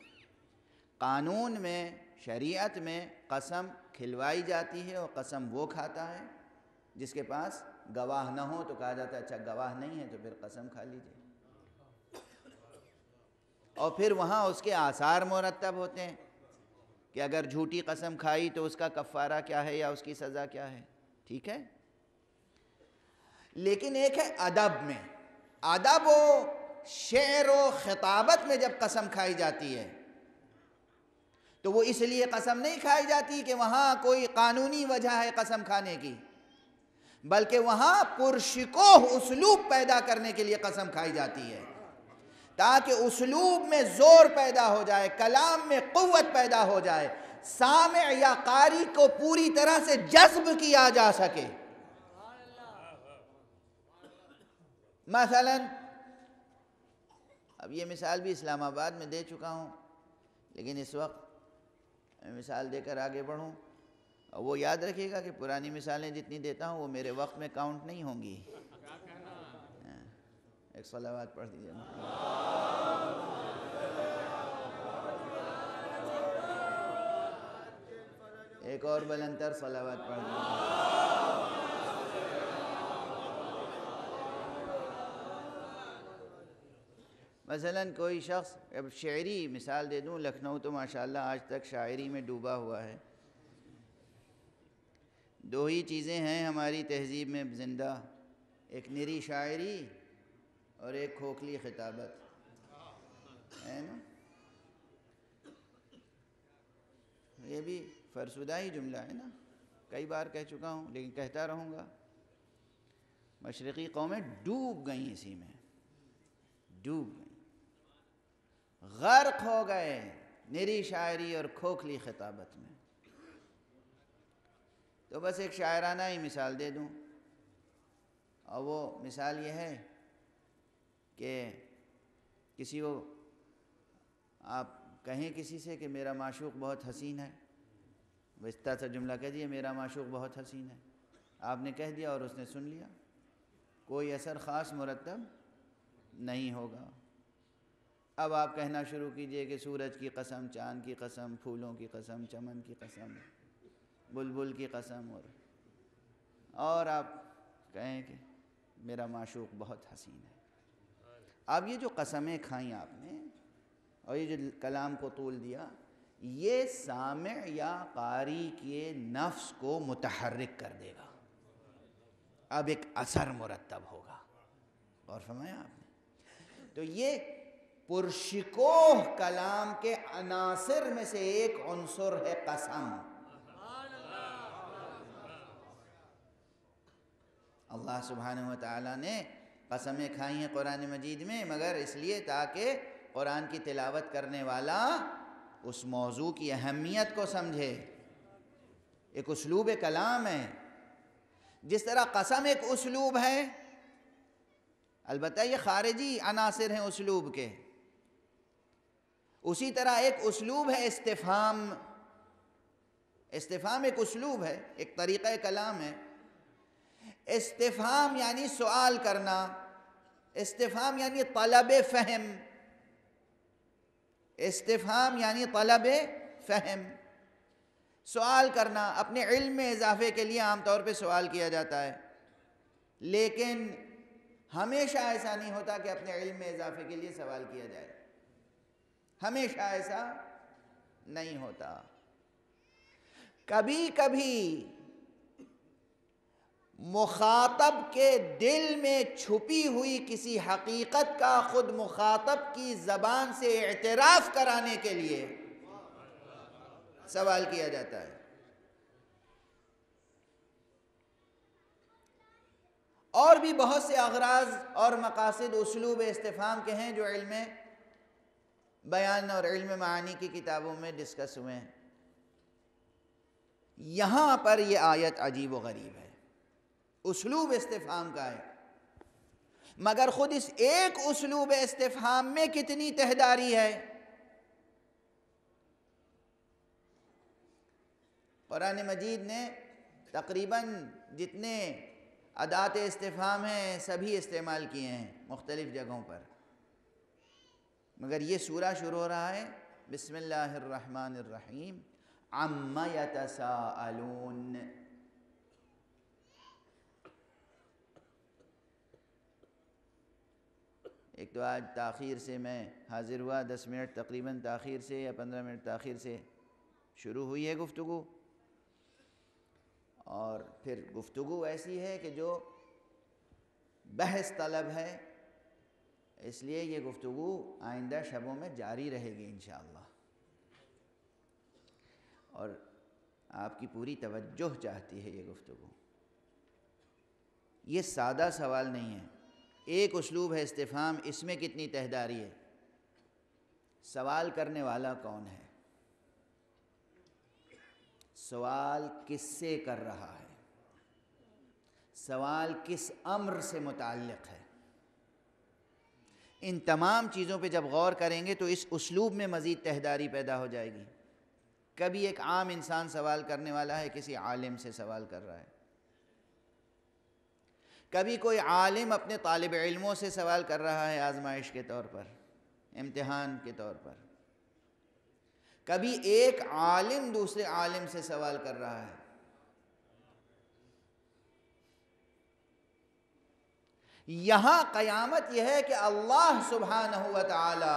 कानून में, शरीयत में कसम खिलवाई जाती है और कसम वो खाता है जिसके पास गवाह ना हो, तो कहा जाता है अच्छा गवाह नहीं है तो फिर कसम खा लीजिए, और फिर वहाँ उसके आसार मुरतब होते हैं कि अगर झूठी कसम खाई तो उसका कफ़ारा क्या है या उसकी सज़ा क्या है, ठीक है। लेकिन एक है अदब में, अदब व शेर व खिताबत में जब कसम खाई जाती है तो वो इसलिए कसम नहीं खाई जाती कि वहाँ कोई कानूनी वजह है कसम खाने की, बल्कि वहाँ पुरशिकोह उसलूब पैदा करने के लिए कसम खाई जाती है, ताकि उसलूब में ज़ोर पैदा हो जाए, कलाम में क़ुव्वत पैदा हो जाए, सामे या कारी को पूरी तरह से जज्ब किया जा सके। मसलन अब ये मिसाल भी इस्लामाबाद में दे चुका हूँ, लेकिन इस वक्त मिसाल देकर आगे बढ़ूँ। और वो याद रखिएगा कि पुरानी मिसालें जितनी देता हूँ वो मेरे वक्त में काउंट नहीं होंगी। एक सलावात पढ़ दीजिए, एक और बुलंदतर सलावात पढ़ दीजिए। मसलन कोई शख्स, अब शायरी मिसाल दे दूं, लखनऊ तो माशाल्लाह आज तक शायरी में डूबा हुआ है। दो ही चीज़ें हैं हमारी तहजीब में ज़िंदा, एक निरी शायरी और एक खोखली खिताबत, है ना। ये भी फरसुदा ही जुमला है ना, कई बार कह चुका हूँ लेकिन कहता रहूँगा। मशरक़ी कौमें डूब गई इसी में, डूब गई, गर्क हो गए निरी शायरी और खोखली खिताबत में। तो बस एक शायराना ही मिसाल दे दूं, और वो मिसाल ये है कि किसी को आप कहें किसी से कि मेरा माशूक बहुत हसीन है, विस्तार से जुमला कह दिया मेरा माशूक बहुत हसीन है, आपने कह दिया और उसने सुन लिया, कोई असर ख़ास मुरतब नहीं होगा। अब आप कहना शुरू कीजिए कि सूरज की कसम, चाँद की कसम, फूलों की कसम, चमन की कसम, बुलबुल की कसम, और और आप कहें कि मेरा माशूक बहुत हसीन है। अब ये जो कसमें खाई आपने और ये जो कलाम को तूल दिया, ये सामिअ या कारी के नफ्स को मुतहर्रिक कर देगा। अब एक असर मुरतब होगा, और फरमाया आपने। तो ये पुरशिकोह कलाम के अनासर में से एक अनसर है कसम। अल्लाह सुब्हानहू व तआला ने कसमें खाई हैं कुरान मजीद में, मगर इसलिए ताकि कुरान की तिलावत करने वाला उस मौजू की अहमियत को समझे। एक उसलूब कलाम है, जिस तरह कसम एक उसलूब है, अलबत्ता ये खारिजी अनासर हैं उसलूब के, उसी तरह एक उसलूब है इस्तिफ़ाम। इस्तिफ़ाम एक उसलूब है, एक तरीक़ा कलाम है। इस्तिफ़ाम यानी सवाल करना, इस्तिफ़ाम यानी तलब फ़हम, इस्तिफ़ाम यानी तलब फ़हम, सवाल करना। अपने इल्म में इजाफे के लिए आम तौर पे सवाल किया जाता है, लेकिन हमेशा ऐसा नहीं होता कि अपने इल्म में इजाफे के लिए सवाल किया जाए, हमेशा ऐसा नहीं होता। कभी कभी मुखातब के दिल में छुपी हुई किसी हकीकत का खुद मुखातब की ज़बान से एतराफ़ कराने के लिए सवाल किया जाता है, और भी बहुत से अगराज और मकासद उसलूब इस्तिफ़ाम के हैं जो इल्म बयान और इल्म मानी की किताबों में डिस्कस हुए हैं। यहाँ पर यह आयत अजीब व गरीब है, उसलूब इस्तिफ़ाम का है, मगर ख़ुद इस एक उसलूब इस्तिफ़ाम में कितनी तहदारी है। कुरान मजीद ने तकरीबन जितने अदात इस्तिफ़ाम हैं सभी इस्तेमाल किए हैं मुख्तलिफ़ जगहों पर, मगर ये सूरा शुरू हो रहा है बिस्मिल्लाहिर्रहमानिर्रहीम, अम्मा यतसाअलून। एक तो आज ताखीर से मैं हाज़िर हुआ, दस मिनट तकरीबन ताखीर से या पंद्रह मिनट ताखीर से शुरू हुई है गुफ्तगू, और फिर गुफ्तगू ऐसी है कि जो बहस तलब है, इसलिए ये गुफ्तगू आइंदा शबों में जारी रहेगी इंशाअल्लाह, और आपकी पूरी तवज्जो चाहती है ये गुफ्तगू। ये सादा सवाल नहीं है, एक उसलूब है इस्तिफ़ाम, इसमें कितनी तहदारी है, सवाल करने वाला कौन है, सवाल किससे कर रहा है, सवाल किस अम्र से मुताल्लिक़ है, इन तमाम चीज़ों पे जब गौर करेंगे तो इस उसलूब में मज़ीद तहदारी पैदा हो जाएगी। कभी एक आम इंसान सवाल करने वाला है किसी आलिम से सवाल कर रहा है, कभी कोई आलिम अपने तालिब इल्मों से सवाल कर रहा है आजमाइश के तौर पर, इम्तिहान के तौर पर, कभी एक आलिम दूसरे आलिम से सवाल कर रहा है। यहाँ क़यामत यह है कि अल्लाह सुब्हानहु व तआला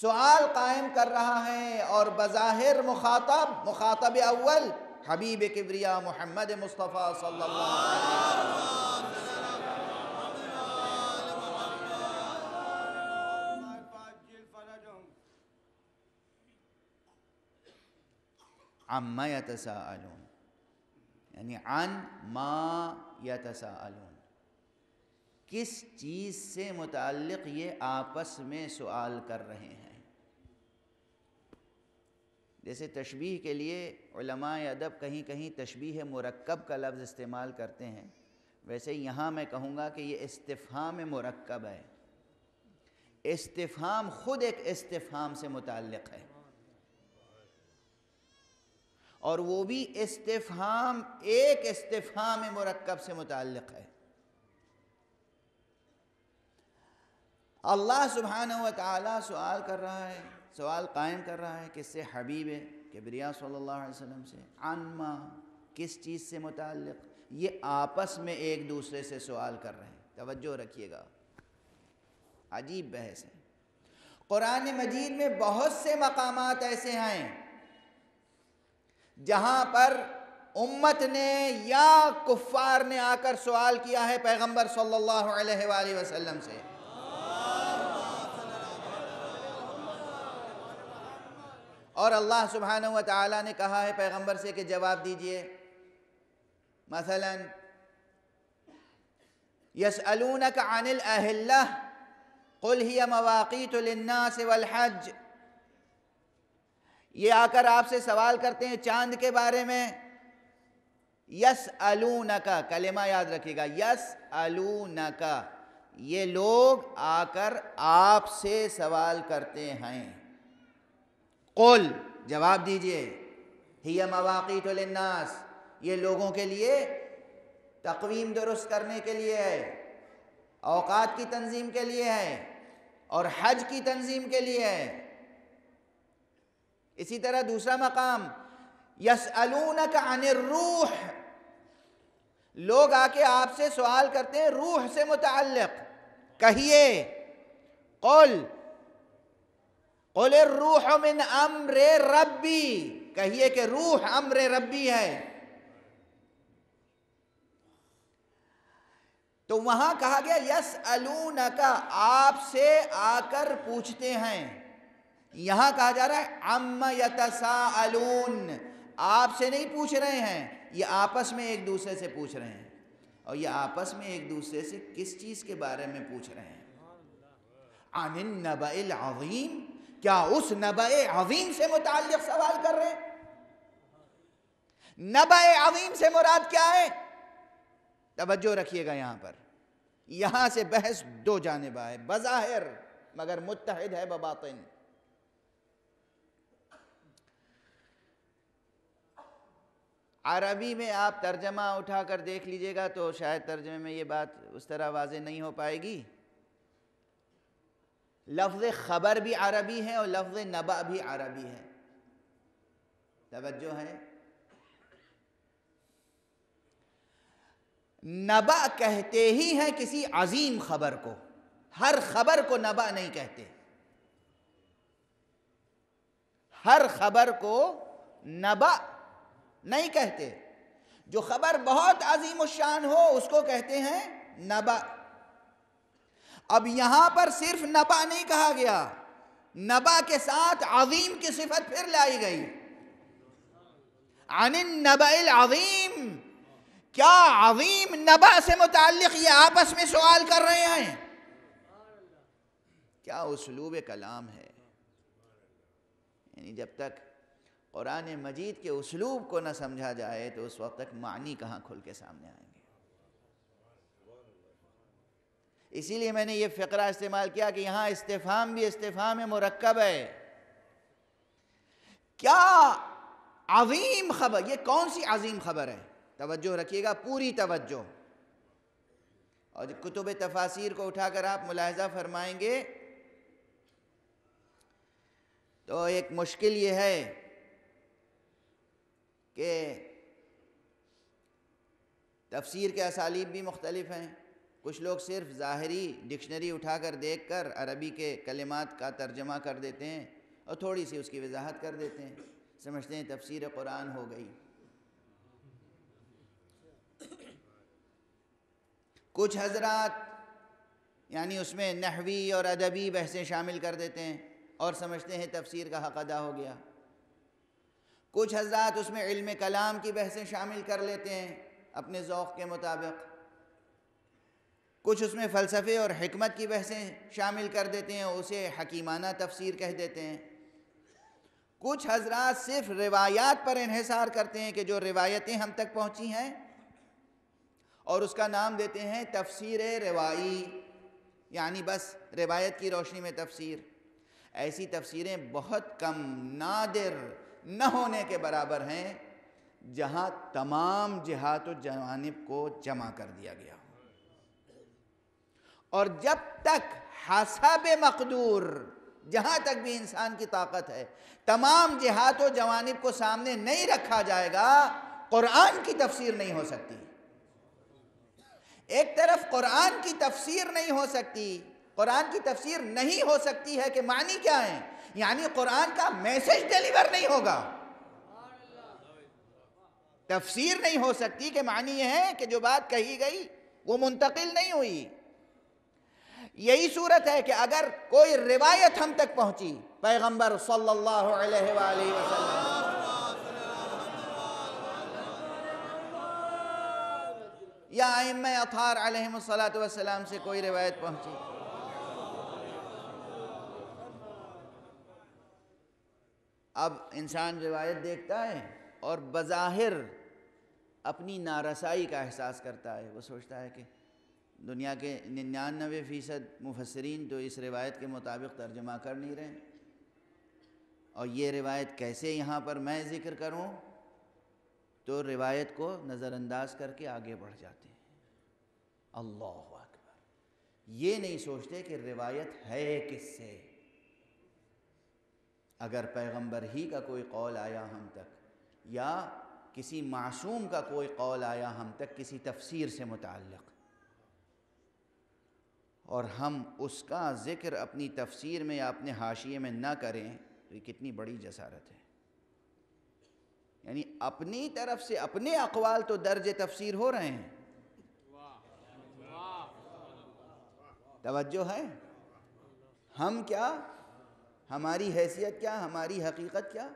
सवाल कायम कर रहा है और बज़ाहिर मुखातब मुखातब अव्वल हबीब किब्रिया मोहम्मद मुस्तफ़ा सल्लल्लाहु अलैहि वसल्लम अम्मा यतसाअलून, यानी अन मा यतसाअलून, किस चीज़ से मुताल्लिक़ ये आपस में सवाल कर रहे हैं। जैसे तशबीह के लिए उलमाए अदब कहीं कहीं तशबीह मुरक्कब का लफ्ज़ इस्तेमाल करते हैं, वैसे यहाँ मैं कहूँगा कि ये इस्तिफ़हाम मुरक्कब है। इस्तिफ़हाम ख़ुद एक इस्तिफ़हाम से मुताल्लिक़ है, और वो भी इस्तिफ़हाम एक इस्तिफ़हाम मुरक्कब से मुताल्लिक़ है। अल्लाह सुब्हानहु व तआला सवाल कर रहा है, सवाल कायम कर रहा है किससे? हबीब किब्रिया सल्लल्लाहु अलैहि वसल्लम से। अन्मा, किस चीज़ से मुताल्लिक़? ये आपस में एक दूसरे से सवाल कर रहे हैं। तवज्जो रखिएगा, अजीब बहस है। क़ुरान मजीद में बहुत से मकामात ऐसे हैं जहाँ पर उम्मत ने या कुफ़ार ने आकर सवाल किया है पैगम्बर सल्लल्लाहु अलैहि वसल्लम से। और अल्लाह सुब्हानहु व तआला ने कहा है पैगंबर से कि जवाब दीजिए। मसलन यसअलूनक अनिल अहिल्ला कुल हिय मवाक़ीतु लिन्नास वल हज, ये आकर आपसे सवाल करते हैं चांद के बारे में। यसअलूनक, कलिमा याद रखिएगा, यसअलूनक, ये लोग आकर आपसे सवाल करते हैं। कुल, जवाब दीजिए। हिया मवाक़ीतु लिन्नास, ये लोगों के लिए तकवीम दुरुस्त करने के लिए है, औक़ात की तंजीम के लिए है, और हज की तंजीम के लिए है। इसी तरह दूसरा मकाम यसअलूनक अनिर रूह, लोग आके आपसे सवाल करते हैं रूह से मुताल्लिक़, कहिए। कुल क़ुलिर रूह मिन अम्रे रब्बी, कहिए कि रूह अम्रे रब्बी है। तो वहां कहा गया यसअलूनका, आपसे आकर पूछते हैं। यहां कहा जा रहा है अम्मा यतसाअलून, आपसे नहीं पूछ रहे हैं, ये आपस में एक दूसरे से पूछ रहे हैं। और ये आपस में एक दूसरे से किस चीज के बारे में पूछ रहे हैं? अनिन नबइल अज़ीम, क्या उस नबए अज़ीम से मुताल्लिक़ सवाल कर रहे हैं। नबए अज़ीम से मुराद क्या है? तवज्जो रखिएगा, यहां पर यहां से बहस दो जानिबा है, बज़ाहिर मगर मुत्तहिद है बबातिन। अरबी में आप तर्जमा उठाकर देख लीजिएगा तो शायद तर्जमे में ये बात उस तरह वाज़ेह नहीं हो पाएगी। लफ्ज़ ख़बर भी अरबी है और लफ्ज़ नबा भी अरबी है। तवज्जो है, नबा कहते ही हैं किसी अजीम खबर को, हर खबर को नबा नहीं कहते, हर खबर को नबा नहीं कहते। जो खबर बहुत अजीम शान हो उसको कहते हैं नबा। अब यहाँ पर सिर्फ नबा नहीं कहा गया, नबा के साथ अज़ीम की सिफत फिर लाई गई। अनिन नबइल अज़ीम, क्या अज़ीम नबा से मुताल्लिक़ ये आपस में सवाल कर रहे हैं? क्या उसलूब कलाम है। यानी जब तक कुरान मजीद के उसलूब को न समझा जाए तो उस वक्त तक मानी कहाँ खुल के सामने आएंगे। इसीलिए मैंने ये फ़िक़रा इस्तेमाल किया कि यहाँ इस्तिफ़हाम भी इस्तिफ़हाम मुरक्कब है। क्या अज़ीम खबर, ये कौन सी अज़ीम खबर है, तवज्जो रखिएगा, पूरी तवज्जो। और कुतुब तफासीर को उठाकर आप मुलाहज़ा फरमाएंगे तो एक मुश्किल ये है कि तफसीर के असालीब भी मुख्तलिफ हैं। कुछ लोग सिर्फ ज़ाहरी डिक्शनरी उठा कर देख कर अरबी के कलिमात का तर्जमा कर देते हैं और थोड़ी सी उसकी वजाहत कर देते हैं, समझते हैं तफसीर कुरान हो गई। कुछ हजरात यानी उसमें नहवी और अदबी बहसें शामिल कर देते हैं और समझते हैं तफसीर का हक़ अदा हो गया। कुछ हजरात उसमें इल्म कलाम की बहसें शामिल कर लेते हैं अपने ज़ौक़ के मुताबिक, कुछ उसमें फ़लसफ़े और हिकमत की बहसें शामिल कर देते हैं, उसे हकीमाना तफसीर कह देते हैं। कुछ हजरात सिर्फ रिवायात पर इन्हिसार करते हैं कि जो रिवायतें हम तक पहुँची हैं, और उसका नाम देते हैं तफसीर रिवाई, यानी बस रिवायत की रोशनी में तफसीर। ऐसी तफसीरें बहुत कम, नादिर, न होने के बराबर हैं जहाँ तमाम जिहात और जवानिब को जमा कर दिया गया हो। और जब तक हसब मकदूर, जहाँ तक भी इंसान की ताकत है, तमाम जिहात और जवानिब को सामने नहीं रखा जाएगा, कुरान की तफसीर नहीं हो सकती। एक तरफ कुरान की तफसीर नहीं हो सकती, कुरान की तफसीर नहीं हो सकती है कि मानी क्या है, यानी कुरान का मैसेज डिलीवर नहीं होगा। तफसीर नहीं हो सकती कि मानी यह है कि जो बात कही गई वो मुंतकिल नहीं हुई। यही सूरत है कि अगर कोई रिवायत हम तक पहुंची पैगंबर सल्लल्लाहु अलैहि वसल्लम, या इमाम अतार अलैहिस्सलातु वस्सलाम से कोई रिवायत पहुंची, अब इंसान रिवायत देखता है और बज़ाहिर अपनी नारसाई का एहसास करता है। वो सोचता है कि दुनिया के निन्यानवे फ़ीसद मुफस्सरीन तो इस रिवायत के मुताबिक तर्जमा कर नहीं रहे, और ये रिवायत कैसे यहाँ पर मैं ज़िक्र करूँ, तो रिवायत को नज़रअंदाज करके आगे बढ़ जाते हैं। अल्लाह अकबर, ये नहीं सोचते कि रिवायत है किससे। अगर पैगंबर ही का कोई कौल आया हम तक, या किसी मासूम का कोई कौल आया हम तक किसी तफसीर से मुताल्लिक़, और हम उसका ज़िक्र अपनी तफसीर में या अपने हाशिए में ना करें, तो ये कितनी बड़ी जसारत है। यानी अपनी तरफ से अपने अक़वाल तो दर्ज तफसीर हो रहे हैं। तवज्जो है, हम क्या, हमारी हैसियत क्या, हमारी हकीकत क्या।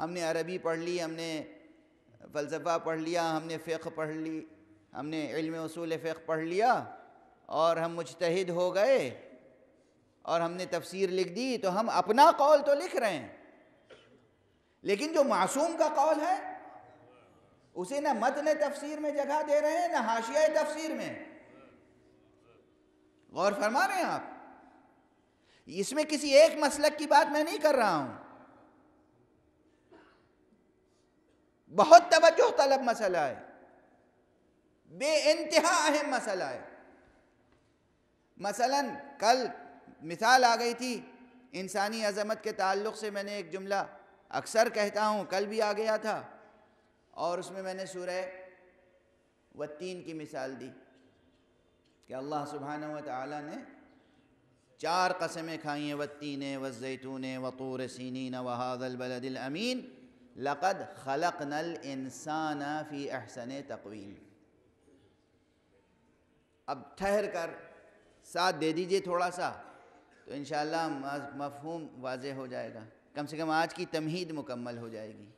हमने अरबी पढ़ ली, हमने फ़लसफ़ा पढ़ लिया, हमने फ़िक़्ह पढ़ ली, हमने इल्म उसूल फ़िक़्ह पढ़ लिया, और हम मुज्तहिद हो गए और हमने तफसीर लिख दी, तो हम अपना कौल तो लिख रहे हैं, लेकिन जो मासूम का कौल है उसे ना मतने तफसीर में जगह दे रहे हैं ना हाशिया तफसीर में। गौर फरमा रहे हैं आप। इसमें किसी एक मसलक की बात मैं नहीं कर रहा हूं, बहुत तवज्जो तलब मसला है, बेइंतहा अहम मसला है। मसलन कल मिसाल आ गई थी इंसानी अजमत के ताल्लुक़ से, मैंने एक जुमला अक्सर कहता हूँ, कल भी आ गया था, और उसमें मैंने सूरह वत्तीन की मिसाल दी कि अल्लाह सुब्हानहु व तआला ने चार कसमें खाई हैं, वत्तीन वज़ैतून वतूर सीनीन व हाज़ल बलदिल अमीन लक़द खलक़नल इंसाना फ़ी अहसने तक़वीम। अब ठहर कर साथ दे दीजिए थोड़ा सा, तो इंशाअल्लाह मफ़हूम वाज़े हो जाएगा, कम से कम आज की तमहीद मुकम्मल हो जाएगी।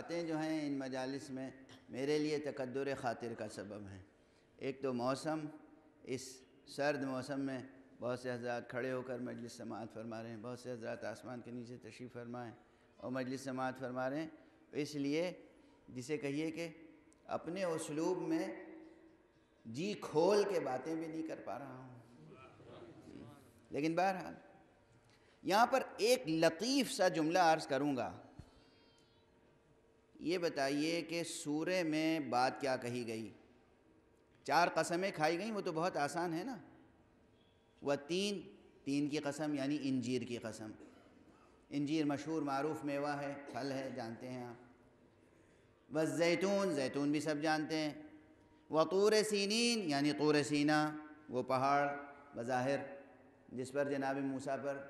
बातें जो हैं इन मजालिस में मेरे लिए तकद्दुर ख़ातिर का सबब हैं। एक तो मौसम, इस सर्द मौसम में बहुत से हज़रात खड़े होकर मजलिस समाअत फरमा रहे हैं, बहुत से हज़रात आसमान के नीचे तशरीफ़ फरमाएँ और मजलिस समाअत फरमा रहे हैं। इसलिए जिसे कहिए कि अपने उसलूब में जी खोल के बातें भी नहीं कर पा रहा हूँ, लेकिन बहरहाल यहाँ पर एक लतीफ़ सा जुमला अर्ज़ करूँगा। ये बताइए कि सूरे में बात क्या कही गई? चार कसमें खाई गई, वो तो बहुत आसान है ना। वह तीन तीन की कसम यानी इंजीर की कसम। इंजीर मशहूर मारूफ़ मेवा है, फल है, जानते हैं आप। बस जैतून, जैतून भी सब जानते हैं। व तूर सीनीन यानी तूर सीना, वो पहाड़ बज़ाहिर जिस पर जनाब मूसा पर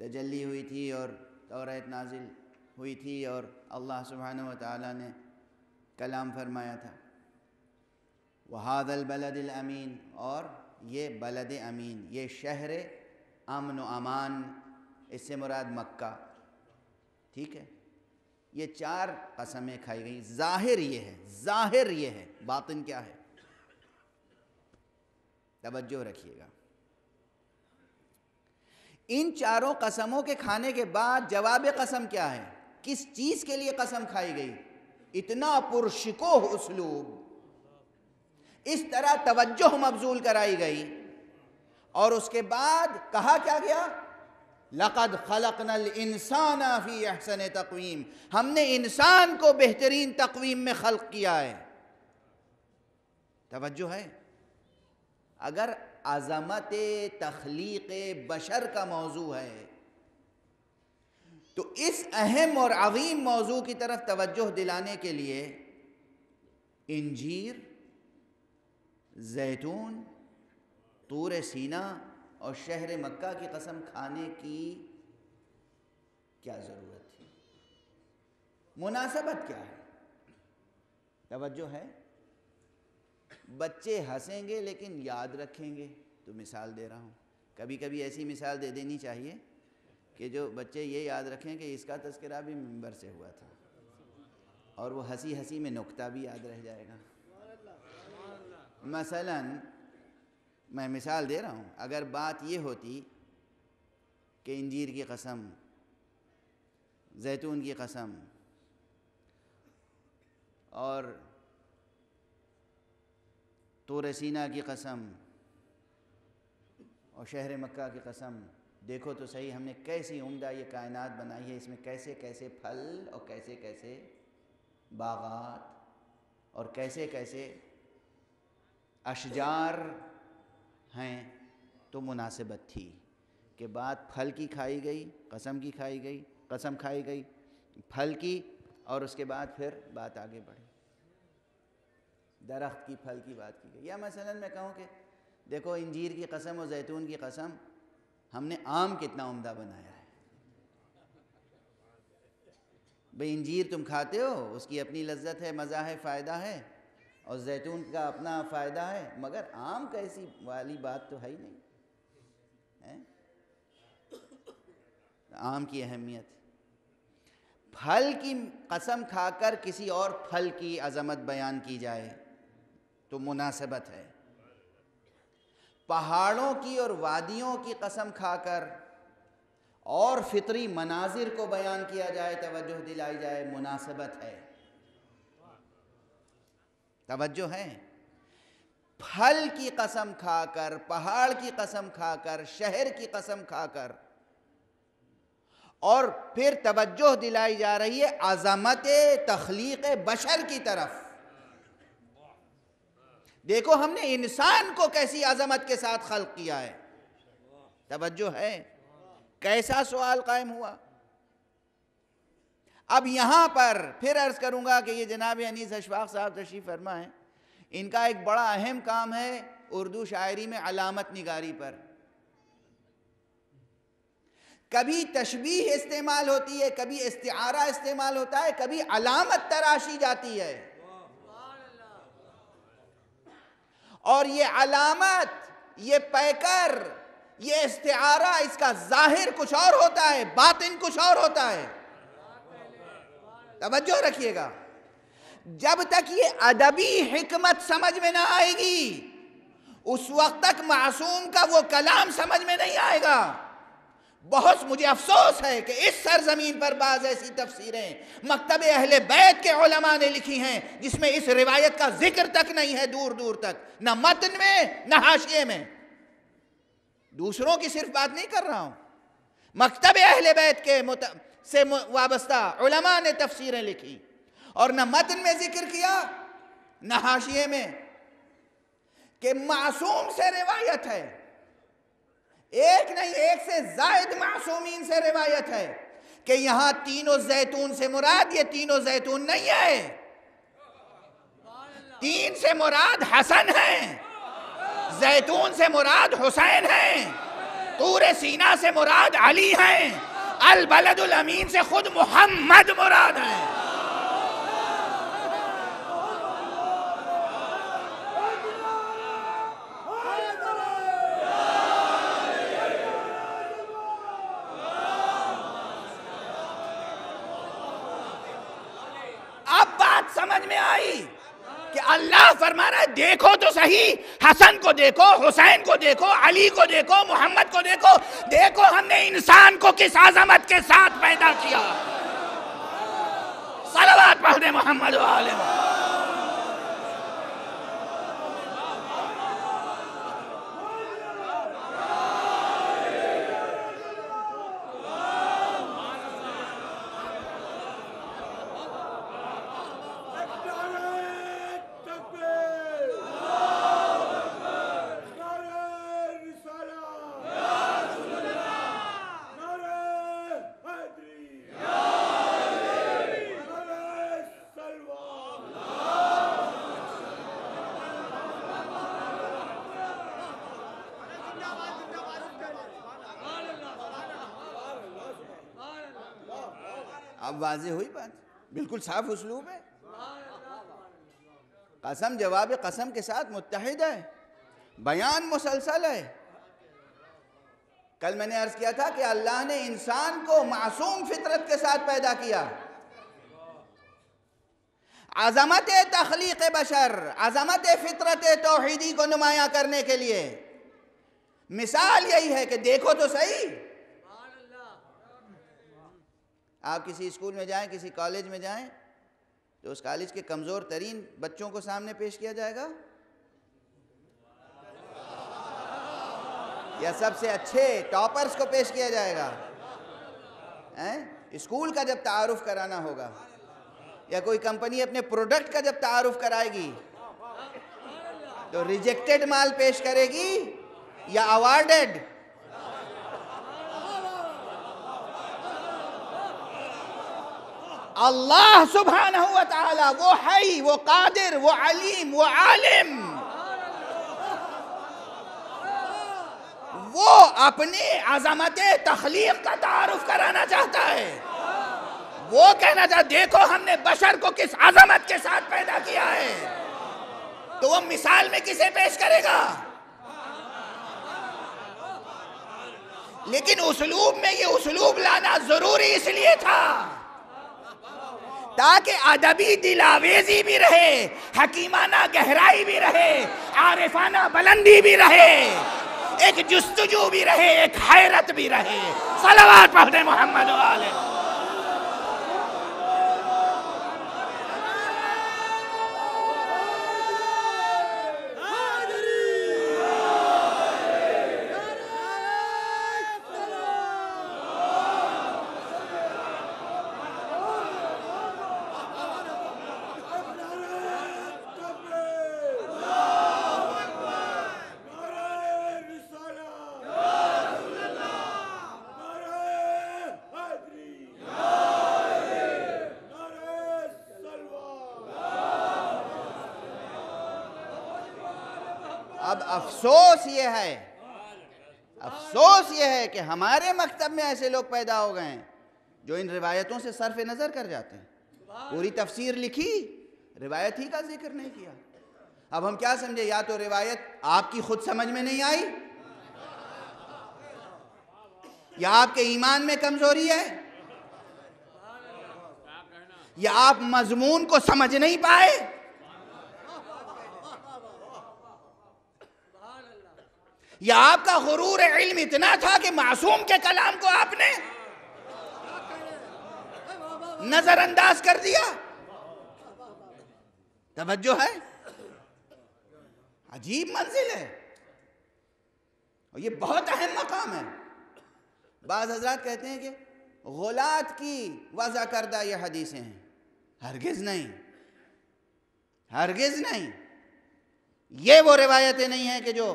तजल्ली हुई थी और तौरात नाजिल हुई थी और अल्लाह सुब्हानहू व तआला ने कलाम फरमाया था। व हाज़ल बलदिल अमीन, और ये बलद अमीन, ये शहर अमन व अमान, इससे मुराद मक्का। ठीक है, ये चार कसमें खाई गई। ज़ाहिर ये है, ज़ाहिर ये है, बातिन क्या है? तवज्जो रखिएगा। इन चारों कसमों के खाने के बाद जवाब कसम क्या है? किस चीज़ के लिए कसम खाई गई? इतना पुरशिकोह उसलूब, इस तरह तवज्जो मबजूल कराई गई, और उसके बाद कहा क्या गया? लक़द खलक़नल इंसाना फ़ी अहसन तक़वीम, हमने इंसान को बेहतरीन तक़वीम में खल्क़ किया है। तवज्जो है। अगर अज़मत तख़लीक़ बशर का मौजू है तो इस अहम और अवीम मौजू की तरफ तवज्जो दिलाने के लिए इंजीर, जैतून, तूर सीना और शहर मक्का की कसम खाने की क्या ज़रूरत थी? मुनासबत क्या है? तवज्जो है। बच्चे हंसेंगे लेकिन याद रखेंगे, तो मिसाल दे रहा हूँ। कभी कभी ऐसी मिसाल दे देनी चाहिए कि जो बच्चे ये याद रखें कि इसका तज़किरा भी मिंबर से हुआ था, और वो हंसी हंसी में नुक्ता भी याद रह जाएगा। मसलन मैं मिसाल दे रहा हूँ, अगर बात ये होती कि इंजीर की कसम, जैतून की कसम और तूर सीना की कसम और शहर मक्का की कसम, देखो तो सही हमने कैसी उम्दा ये कायनात बनाई है, इसमें कैसे कैसे फल और कैसे कैसे बागात और कैसे कैसे अशजार हैं। तो मुनासिबत थी कि बात फल की खाई गई, कसम की खाई गई, कसम खाई गई फल की, और उसके बाद फिर बात आगे बढ़ी, दरख्त की फल की बात की गई। या मसलन मैं कहूँ कि देखो इंजीर की कसम और जैतून की कसम, हमने आम कितना उम्दा बनाया है। भाई इंजीर तुम खाते हो, उसकी अपनी लज्जत है, मज़ा है, फ़ायदा है, और जैतून का अपना फ़ायदा है, मगर आम कैसी वाली बात तो है ही नहीं है? आम की अहमियत, फल की कसम खाकर किसी और फल की अज़मत बयान की जाए तो मुनासिबत है। पहाड़ों की और वादियों की कसम खाकर और फितरी मनाजिर को बयान किया जाए, तवज्जो दिलाई जाए, मुनासिबत है। तवज्जो है। फल की कसम खाकर, पहाड़ की कसम खाकर, शहर की कसम खाकर, और फिर तवज्जो दिलाई जा रही है अज़मत तख़लीक़ बशर की तरफ। देखो हमने इंसान को कैसी अज़मत के साथ खल्क किया है। तवज्जो है। कैसा सवाल कायम हुआ। अब यहाँ पर फिर अर्ज़ करूँगा कि ये जनाब अनीस अशफाक़ साहब तशरीफ़ फरमा है, इनका एक बड़ा अहम काम है उर्दू शायरी में अलामत निगारी पर। कभी तशबीह इस्तेमाल होती है, कभी इस्तिआरा इस्तेमाल होता है, कभी अलामत तराशी जाती है, और ये अलामत, ये पैकर, ये इस्तिआरा, इसका ज़ाहिर कुछ और होता है, बातिन कुछ और होता है। तवज्जो रखिएगा, जब तक ये अदबी हिकमत समझ में ना आएगी उस वक्त तक मासूम का वो कलाम समझ में नहीं आएगा। बहुत मुझे अफसोस है कि इस सरजमीन पर बाज़ ऐसी तफसीरें मकतब अहले बैत के उलमा ने लिखी हैं जिसमें इस रिवायत का जिक्र तक नहीं है, दूर दूर तक, न मतन में न हाशिए में। दूसरों की सिर्फ बात नहीं कर रहा हूँ, मकतब अहले बैत के मुत... से वाबस्ता उलमा ने तफसीरें लिखी और न मतन में जिक्र किया न हाशिए में कि मासूम से रिवायत है। एक नहीं, एक से जायद मासूमीन से रिवायत है कि यहां तीनों जैतून से मुराद ये तीनों जैतून नहीं है, तीन से मुराद हसन है, जैतून से मुराद हुसैन है, तूर सीना से मुराद अली है, अल बलदुल अमीन से खुद मोहम्मद मुराद है। फरमा रहा है देखो तो सही, हसन को देखो, हुसैन को देखो, अली को देखो, मोहम्मद को देखो, देखो हमने इंसान को किस आजमत के साथ पैदा किया। सलावत पढ़ने मोहम्मद वाले। अब वाज़ेह हुई बात, बिल्कुल साफ उसलूब है, कसम जवाब कसम के साथ मुत्तहिद है, बयान मुसलसल है। कल मैंने अर्ज किया था कि अल्लाह ने इंसान को मासूम फितरत के साथ पैदा किया। अज़मत तख्लीक़ बशर, अज़मत फितरत तौहीदी को नुमाया करने के लिए मिसाल यही है कि देखो तो सही। आप किसी स्कूल में जाएं, किसी कॉलेज में जाएं, तो उस कॉलेज के कमज़ोर तरीन बच्चों को सामने पेश किया जाएगा या सबसे अच्छे टॉपर्स को पेश किया जाएगा? हैं? स्कूल का जब तारुफ कराना होगा या कोई कंपनी अपने प्रोडक्ट का जब तारुफ कराएगी तो रिजेक्टेड माल पेश करेगी या अवार्डेड? अल्लाह सुब्हानहु व तआला वो हई, वो कादिर, वो अलीम, वो आलिम, वो अपने अज़मत तख्लीक का तारुफ कराना चाहता है। वो कहना चाहता देखो हमने बशर को किस अज़मत के साथ पैदा किया है, तो वो मिसाल में किसे पेश करेगा? लेकिन उसलूब में ये उसलूब लाना जरूरी इसलिए था ताकि अदबी दिलावेजी भी रहे, हकीमाना गहराई भी रहे, आरिफाना बुलंदी भी रहे, एक जुस्तजू भी रहे, एक हैरत भी रहे। सलावत पढ़े मोहम्मद वाले। अफसोस ये है, अफसोस ये है कि हमारे मकतब में ऐसे लोग पैदा हो गए हैं जो इन रिवायतों से सर्फ नज़र कर जाते हैं। पूरी तफसीर लिखी, रिवायत ही का जिक्र नहीं किया। अब हम क्या समझे? या तो रिवायत आपकी खुद समझ में नहीं आई या आपके ईमान में कमजोरी है या आप मजमून को समझ नहीं पाए? या आपका गुरूर इल्म इतना था कि मासूम के कलाम को आपने नजरअंदाज कर दिया? तवज्जो है, अजीब मंजिल है और ये बहुत अहम मकाम है। बाज़ हज़रात कहते हैं कि ग़ुलात की वज़ा करदा ये हदीसें हैं। हरगिज़ नहीं, हरगिज़ नहीं। ये वो रिवायतें नहीं हैं कि जो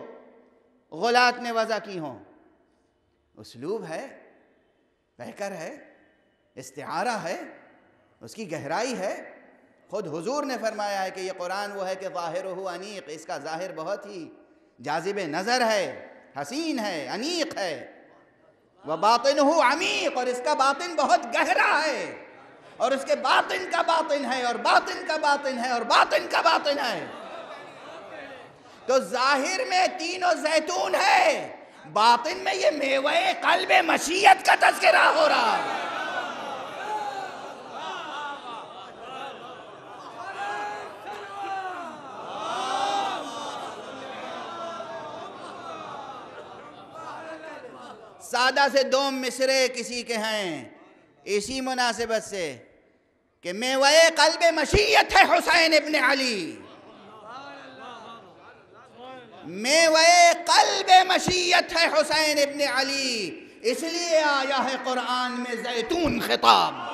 ग़ुलात ने वज़ा की हों। उसलूब है, बहकर है, इस्तिआरा है, उसकी गहराई है। खुद हुजूर ने फरमाया है कि ये कुरान वो है कि ज़ाहिरुहु अनीक़, इसका ज़ाहिर बहुत ही जाज़िब नज़र है, हसीन है, अनीक़ है। व बातिनुहु अमीक़, और इसका बातिन बहुत गहरा है, और उसके बातिन का बातिन है, और बातिन का बातिन है, और बातिन का बातिन है। तो ज़ाहिर में तीनों जैतून है, बातिन में ये मेवे क़ल्ब मशीयत का तज़किरा हो रहा है। सादा से दो मिसरे किसी के हैं इसी मुनासिबत से कि मेवाए क़ल्ब मशीयत है हुसैन इब्न अली, मेवाए क़ल्ब मशीयत है हुसैन इब्न अली, इसलिए आया है कुरान में जैतून खिताब।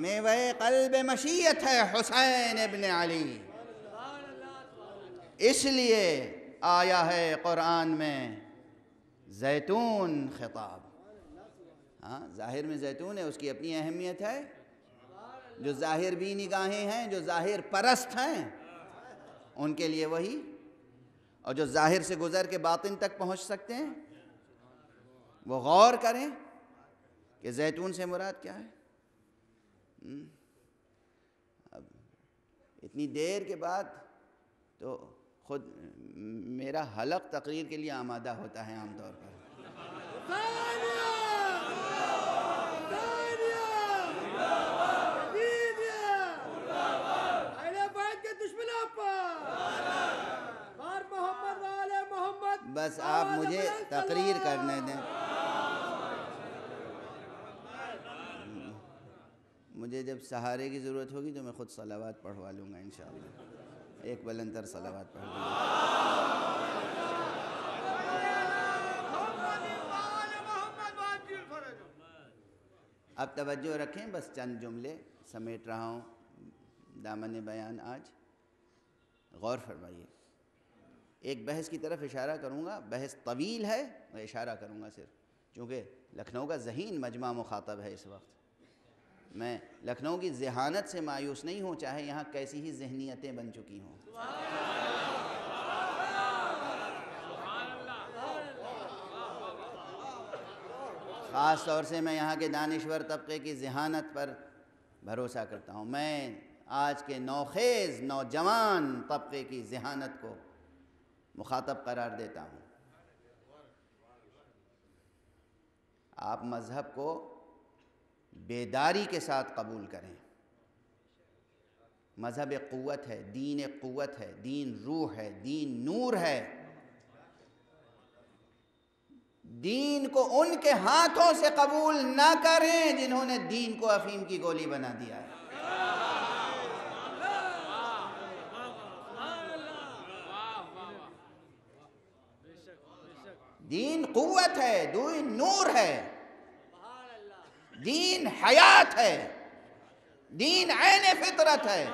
मेवाए क़ल्ब मशीयत है हुसैन इब्न अली, इसलिए आया है कुरान में जैतून खिताब। हाँ, ज़ाहिर में जैतून है, उसकी अपनी अहमियत है। जो ज़ाहिर भी निगाहें हैं, जो ज़ाहिर परस्त हैं, उनके लिए वही, और जो ज़ाहिर से गुज़र के बातिन तक पहुँच सकते हैं वो गौर करें कि जैतून से मुराद क्या है। अब इतनी देर के बाद तो खुद मेरा हलक तकरीर के लिए आमादा होता है आमतौर पर। बस आप मुझे तकरीर करने दें। मुझे जब सहारे की ज़रूरत होगी तो मैं ख़ुद सलावात पढ़वा लूँगा इंशाअल्लाह, एक बुलंदतर सलावात पढ़ लूँगा। अब तवज्जो रखें, बस चंद जुमले समेट रहा हूँ दामन बयान आज। गौर फरमाइए, एक बहस की तरफ इशारा करूँगा, बहस तवील है, मैं इशारा करूँगा सिर्फ, चूँकि लखनऊ का ज़हीन मजमा मुखातब है इस वक्त। मैं लखनऊ की जहानत से मायूस नहीं हूँ, चाहे यहाँ कैसी ही जहनीतें बन चुकी हों। ख़ास तौर से मैं यहाँ के दानिश्वर तबके की जहानत पर भरोसा करता हूँ। मैं आज के नौखेज़ नौजवान तबके की जहानत को मुखातब करार देता हूँ। आप मज़हब को बेदारी के साथ कबूल करें। मज़हब क़ुव्वत है, दीन क़ुव्वत है, दीन रूह है, दीन नूर है। दीन को उनके हाथों से कबूल ना करें जिन्होंने दीन को अफीम की गोली बना दिया है। दीन क़ुव्वत है, दीन नूर है, दीन हयात है, दीन ऐन फितरत है,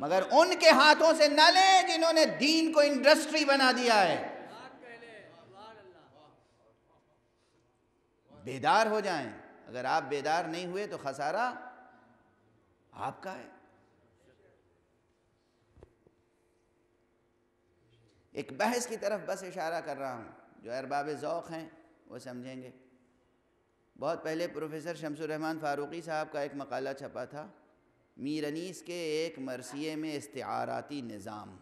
मगर उनके हाथों से न लें जिन्होंने दीन को इंडस्ट्री बना दिया है। बेदार हो जाएं। अगर आप बेदार नहीं हुए तो खसारा आपका है। एक बहस की तरफ बस इशारा कर रहा हूं, जो अरबाब ज़ौक़ हैं वो समझेंगे। बहुत पहले प्रोफेसर शम्सुर रहमान फ़ारूक़ी साहब का एक मकाला छपा था, मीर अनीस के एक मरसिये में इस्तिआराती निज़ाम,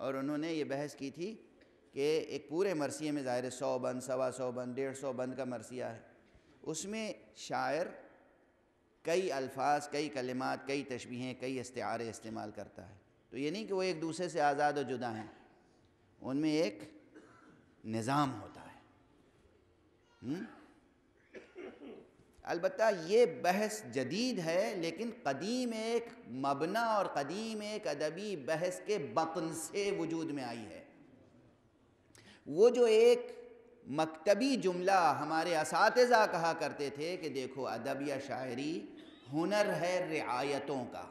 और उन्होंने ये बहस की थी कि एक पूरे मरसिए में ज़ाहिर सौ बंद, सवा सौ बंद, डेढ़ सौ बंद का मरसिया है, उसमें शायर कई अल्फाज, कई कलिमात, कई तशबीहें, कई इस्तिआरे इस्तेमाल करता है। तो ये नहीं कि वो एक दूसरे से आज़ाद और जुदा हैं, उनमें एक निज़ाम होता है। अलबत्ता ये बहस जदीद है, लेकिन कदीम एक मबना और कदीम एक अदबी बहस के बतन से वजूद में आई है। वो जो एक मकतबी जुमला हमारे असातिज़ा कहा करते थे कि देखो अदब या शायरी हुनर है रिआयतों का,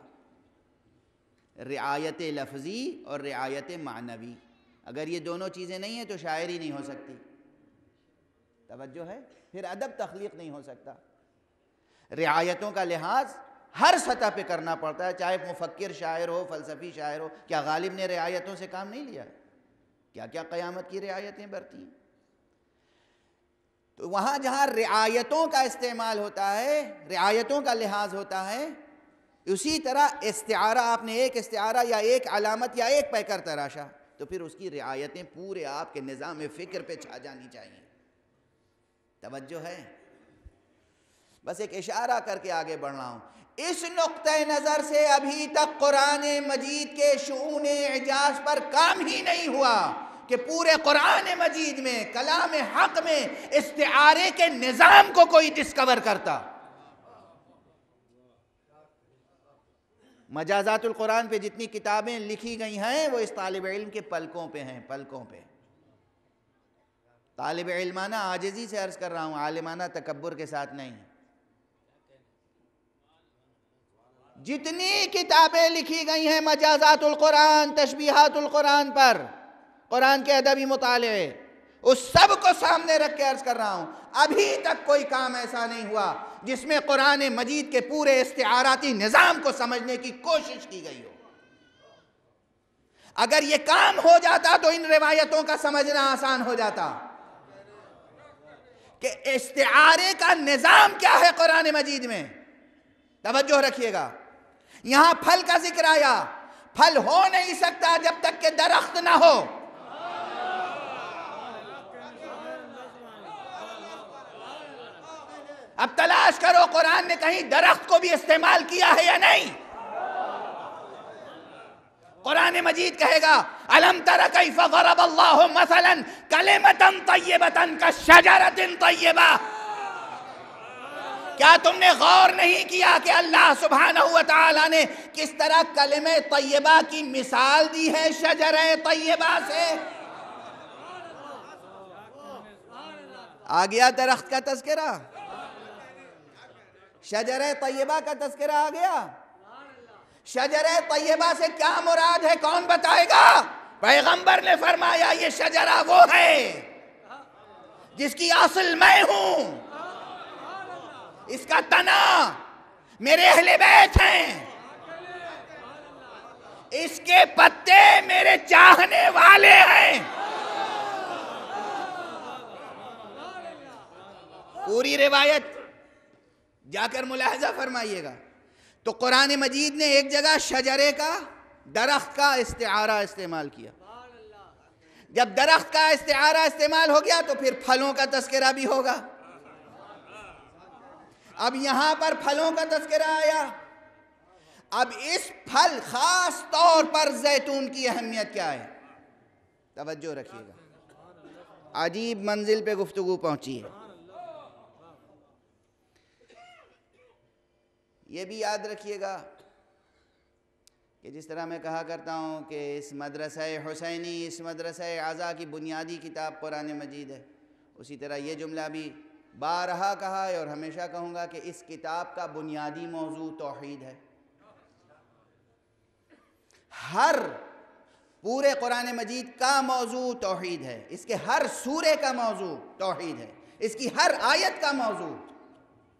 रिआयत लफ्ज़ी और रिआयत मानवी, अगर ये दोनों चीज़ें नहीं हैं तो शायरी नहीं हो सकती, तवज्जो है, फिर अदब तख्लीक नहीं हो सकता। रिआयतों का लिहाज हर सतह पे करना पड़ता है, चाहे मुफक्किर शायर हो, फ़लसफ़ी शायर हो। क्या गालिब ने रिआयतों से काम नहीं लिया? क्या क्या क़यामत की रिआयतें बरती। तो वहाँ जहाँ रिआयतों का इस्तेमाल होता है, रिआयतों का लिहाज होता है, उसी तरह इस्तिआरा, आपने एक इस्तिआरा या एक अलामत या एक पैकर तराशा तो फिर उसकी रिआयतें पूरे आपके निज़ाम फ़िक्र पे छा जानी चाहिए। तवज्जो है, बस एक इशारा करके आगे बढ़ रहा हूँ। इस नुक्ते नज़र से अभी तक कुरान मजीद के शून एजाज पर काम ही नहीं हुआ कि पूरे कुरान मजीद में, कलाम हक में इस्तिआरे के निज़ाम को कोई डिस्कवर करता। मजाजातुल कुरान पे जितनी किताबें लिखी गई हैं वो इस तालिब इल्म के पलकों पे हैं, पलकों पे। तालिब इल्माना आजिज़ी से अर्ज़ कर रहा हूँ, आलिमाना तकब्बुर के साथ नहीं। जितनी किताबें लिखी गई हैं मजाजातुल कुरान, तशबीहातुल कुरान पर, कुरान के अदबी मुताले, उस सब को सामने रख के अर्ज़ कर रहा हूँ अभी तक कोई काम ऐसा नहीं हुआ जिसमें कुरान मजीद के पूरे इस्तिआराती निज़ाम को समझने की कोशिश की गई हो। अगर ये काम हो जाता तो इन रिवायतों का समझना आसान हो जाता कि इस्तिआरे का निज़ाम क्या है कुरान मजीद में। तवज्जो रखिएगा, यहाँ फल का जिक्र आया। फल हो नहीं सकता जब तक के दरख्त ना हो। अब तलाश करो कुरान ने कहीं दरख्त को भी इस्तेमाल किया है या नहीं। कुरान मजीद कहेगा अलम तरा कैफ़ ज़रबल्लाहु मसलन कलिमतन तय्यबतन कशजरतिन तय्यबा। क्या तुमने गौर नहीं किया कि अल्लाह सुब्हानहु व तआला ने किस तरह कलिमे तय्यबा की मिसाल दी है शजरे तय्यबा से। आ गया दरख्त का तज़किरा, शजरे तय्यबा का तज़किरा आ गया। शजरे तय्यबा से क्या मुराद है कौन बताएगा? पैगंबर ने फरमाया ये शजरा वो है जिसकी असल मैं हूं, इसका तना मेरे अहले बैत हैं, इसके पत्ते मेरे चाहने वाले हैं। पूरी रिवायत जाकर मुलाहजा फरमाइएगा। तो कुरान मजीद ने एक जगह शजरे का, दरख्त का इस्तिआरा इस्तेमाल किया। जब दरख्त का इस्तिआरा इस्तेमाल हो गया तो फिर फलों का तज़किरा भी होगा। अब यहाँ पर फलों का तज़किरा आया। अब इस फल ख़ास तौर पर जैतून की अहमियत क्या है, तवज्जो रखिएगा। अजीब मंजिल पे गुफ्तगू पहुँची है। ये भी याद रखिएगा कि जिस तरह मैं कहा करता हूँ कि इस मदरसा हुसैनी, इस मदरसा आज़ा की बुनियादी किताब कुरान मजीद है, उसी तरह ये जुमला भी बारहा कहा है और हमेशा कहूँगा कि इस किताब का बुनियादी मौजू तौहीद है। हर पूरे कुरान मजीद का मौजू तौहीद है, इसके हर सूरे का मौजू तौहीद है, इसकी हर आयत का मौजू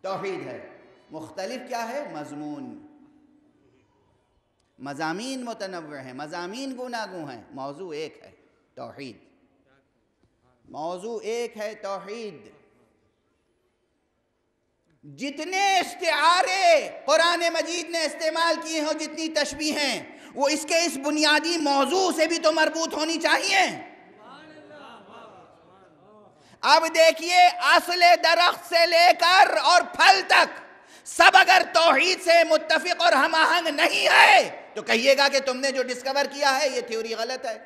तौहीद है। मुख्तलिफ क्या है? मजमून। मज़ामीन मुतनव्व हैं, मज़ामीन गुनागू हैं, मौजू एक है तौहीद। मौजू एक है तौहीद। जितने इस्तेआरे कुरान मजीद ने इस्तेमाल किए हों, जितनी तशबीहें, वो इसके इस बुनियादी मौजू से भी तो मरबूत होनी चाहिए। अब देखिए, असले दरख्त से लेकर और फल तक सब अगर तौहीद से मुत्तफिक और हम आहंग नहीं है तो कहिएगा कि तुमने जो डिस्कवर किया है ये थ्योरी गलत है।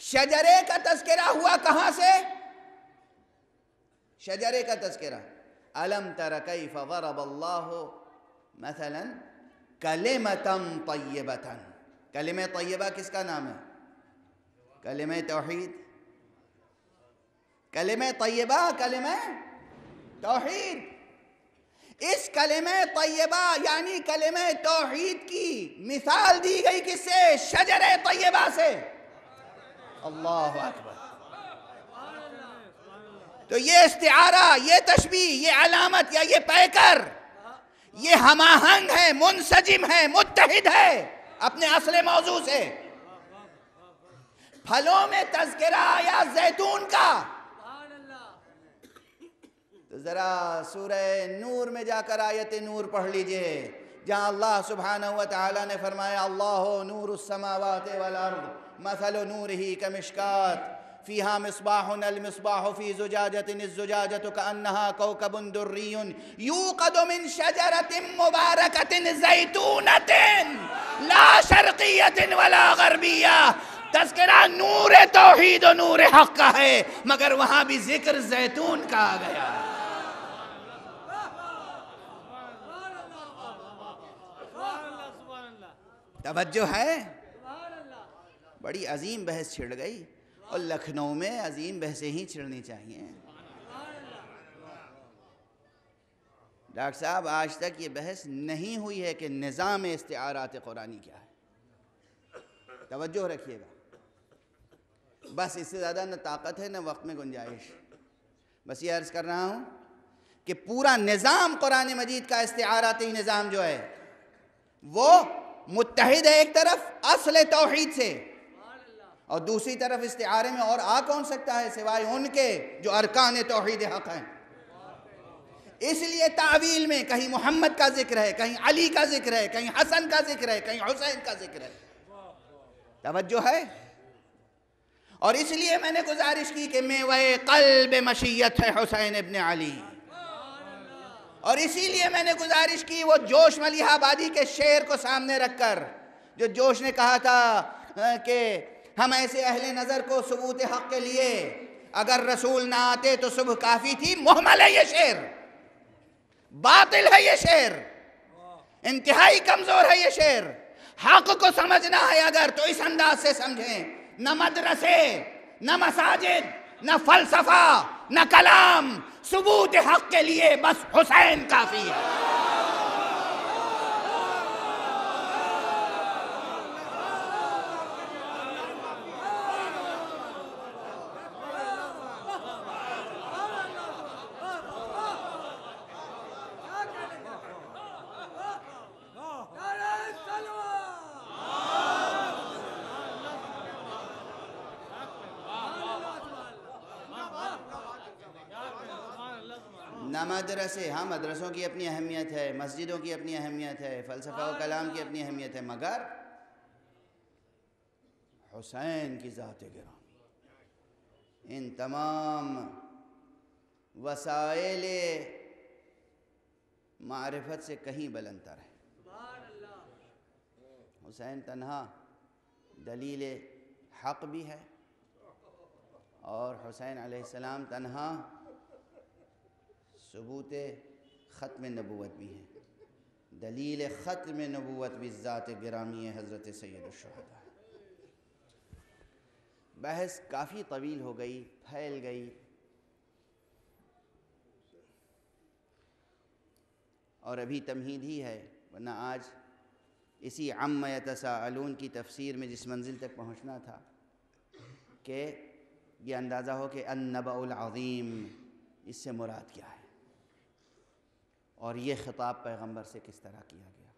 शजरे का तस्करा हुआ कहां से? शजरे का तस्करा अलम तर कैफ वरबल्लाहु मसलन कलिमतन तय्यबतन। कलिमा तय्यबा किसका नाम है? कलिमा तौहीद। कलिमा तय्यबा कलिमा तौहीद। इस कलिमा तय्यबा यानी कलिमा तौहीद की मिसाल दी गई किससे? शजरे तय्यबा से। अल्लाह अकबर। तो ये इस्तिआरा, ये तशबीह, ये अलामत या ये पैकर, ये हमाहंग है, मुनसजिम है, मुत्तहिद है अपने असले मौजू से। फलों में तज़किरा आया जैतून का, तो जरा सूरह नूर में जाकर आयत नूर पढ़ लीजिए, जहाँ अल्लाह सुब्हानहु व तआला ने फरमाया अल्लाहु नूरुस समावाति वल अर्द मसलु नूरिही कमिश्कात फ़ीहा मिस्बाहुन अल-मिस्बाहु फ़ी ज़ुजाजतिन अज़-ज़ुजाजतु कअन्नहा कौकबुन दुर्रियुन यूक़दु मिन शजरतिन मुबारकतिन ज़ैतूनतिन ला शर्क़ियतिन वला ग़र्बिया। तज़किरा नूर तौहीद और नूर हक़ का है, मगर वहाँ भी ज़िक्र जैतून का आ गया। तवज्जो है। बड़ी अजीम बहस छिड़ गई, और लखनऊ में अजीम बहसें ही छिड़नी चाहिए। डॉक्टर साहब, आज तक ये बहस नहीं हुई है कि निज़ाम इस्तिआरात कुरानी क्या है। तवज्जो रखिएगा, बस इससे ज़्यादा न ताकत है न वक्त में गुंजाइश। बस ये अर्ज़ कर रहा हूँ कि पूरा निज़ाम कुरान मजीद का इस्तिआराती निज़ाम जो है वो मुत्तहिद है एक तरफ असल तौहीद से, और दूसरी तरफ इस्तिआरे में और आ कौन सकता है सिवाय उनके जो अरकान तौहीद हक़ हैं। इसलिए तावील में कहीं मोहम्मद का जिक्र है, कहीं अली का जिक्र है, कहीं हसन का जिक्र है, कहीं हुसैन का जिक्र है। तवज्जो है। और इसलिए मैंने गुजारिश की कि मैं वह कल्ब मशीयत है हुसैन इब्न अली, और इसीलिए मैंने गुजारिश की वो जोश मलिहाबादी के शेर को सामने रखकर जो जोश ने कहा था कि हम ऐसे अहले नज़र को सबूत हक़ के लिए अगर रसूल ना आते तो सुबह काफ़ी थी। मुहमल है ये शेर, बातिल है ये शेर, इंतहाई कमज़ोर है ये शेर। हक़ को समझना है अगर तो इस अंदाज से समझें, न मदरसे, न मसाजिद, न फ़लसफ़ा, न कलाम, सबूत हक़ के लिए बस हुसैन काफ़ी है। मदरसे, हाँ मदरसों की अपनी अहमियत है, मस्जिदों की अपनी अहमियत है, फ़लसफ़ा और कलाम की अपनी अहमियत है, मगर हुसैन की ज़ात गिरामी इन तमाम वसाइल मारिफत से कहीं बुलंदतर है। हुसैन तन्हा दलील हक़ भी है, और हुसैन अलैहिस्सलाम तन्हा सबूत ख़त्म नबूवत भी है, दलील ख़त्म नबूवत भी ज़ात गिरामी हज़रत सैयदुश्शुहदा। बहस काफ़ी तवील हो गई, फैल गई, और अभी तमहीद ही है, वरना आज इसी अम्मा यतसाअलून की तफसीर में जिस मंजिल तक पहुँचना था कि ये अंदाज़ा हो कि अन्नबउल अज़ीम इससे मुराद क्या है, और ये ख़िताब पैगंबर से किस तरह किया गया।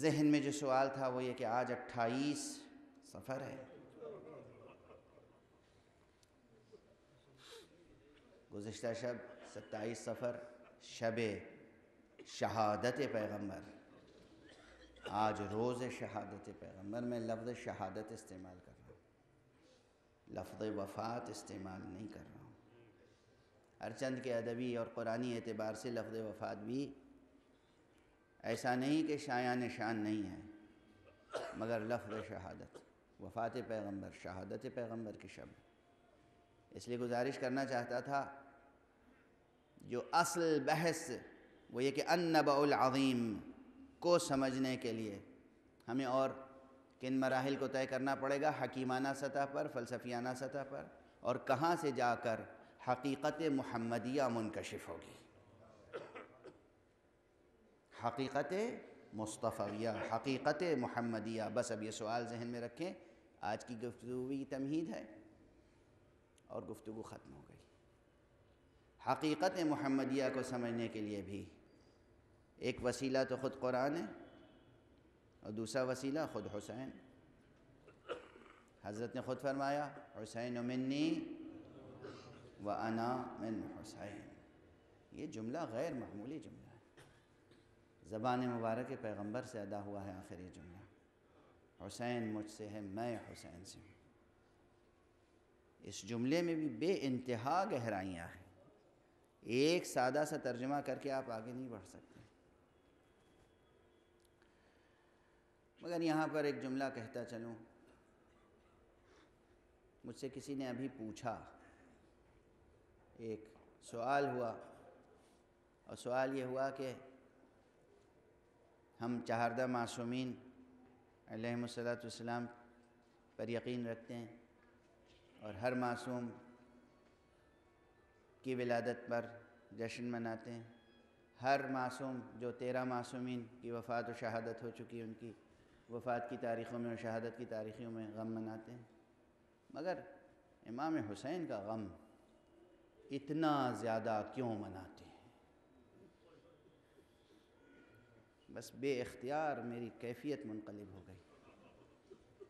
जहन में जो सवाल था वो ये कि आज अट्ठाईस सफ़र है, गुज़िश्ता शब सत्ताईस सफ़र शब शहादत पैगम्बर, आज रोज़ शहादत पैगम्बर में लफ्ज़ शहादत इस्तेमाल कर रहा हूँ, लफ्ज़ वफ़ात इस्तेमाल नहीं कर रहा हूँ। हरचंद के अदबी और क़ुरानी एतबार से लफ्ज़ वफ़ात भी ऐसा नहीं कि शाया निशान नहीं है, मगर लफ्ज़ शहादत, वफ़ात पैगम्बर, शहादत पैगम्बर के शब्द। इसलिए गुजारिश करना चाहता था, जो असल बहस वो ये कि अन्नबउल अज़ीम को समझने के लिए हमें और किन मराहिल को तय करना पड़ेगा, हकीमाना सतह पर, फ़लसफियाना सतह पर, और कहाँ से जाकर हकीक़त मुहम्मदिया मुनकशिफ़ होगी, हकीक़त मुस्तफ़ाविया, हकीक़त मुहम्मदिया। बस अब ये सवाल जहन में रखें। आज की गुफ्तगू की तमहीद है और गुफ्तगू ख़त्म हो गई। हकीक़त मुहम्मदिया को समझने के लिए भी एक वसीला तो ख़ुद कुरान है और दूसरा वसीला ख़ुद हुसैन। हज़रत ने ख़ुद फरमाया, हुसैन मिन्नी व अना मिन हुसैन। ये जुमला गैर मामूली जुमला है, ज़बान मुबारक के पैगंबर से अदा हुआ है आखिरी जुमला। हुसैन मुझसे है, मैं हुसैन से हूँ। इस जुमले में भी बे इंतहा गहराइयाँ हैं, एक सादा सा तर्जुमा करके आप आगे नहीं बढ़ सकते। मगर यहाँ पर एक जुमला कहता चलूँ। मुझसे किसी ने अभी पूछा, एक सवाल हुआ, और सवाल ये हुआ कि हम चहारदा मासूमीन अलैहिमुस्सलातु वस्सलाम पर यकीन रखते हैं और हर मासूम की विलादत पर जश्न मनाते हैं। हर मासूम जो तेरह मासूमीन की वफ़ात और शहादत हो चुकी, उनकी वफ़ात की तारीख़ों में और शहादत की तारीख़ों में गम मनाते हैं, मगर इमाम हुसैन का गम इतना ज़्यादा क्यों मनाते हैं? बस बेइख्तियार मेरी कैफियत मुनकलिब हो गई।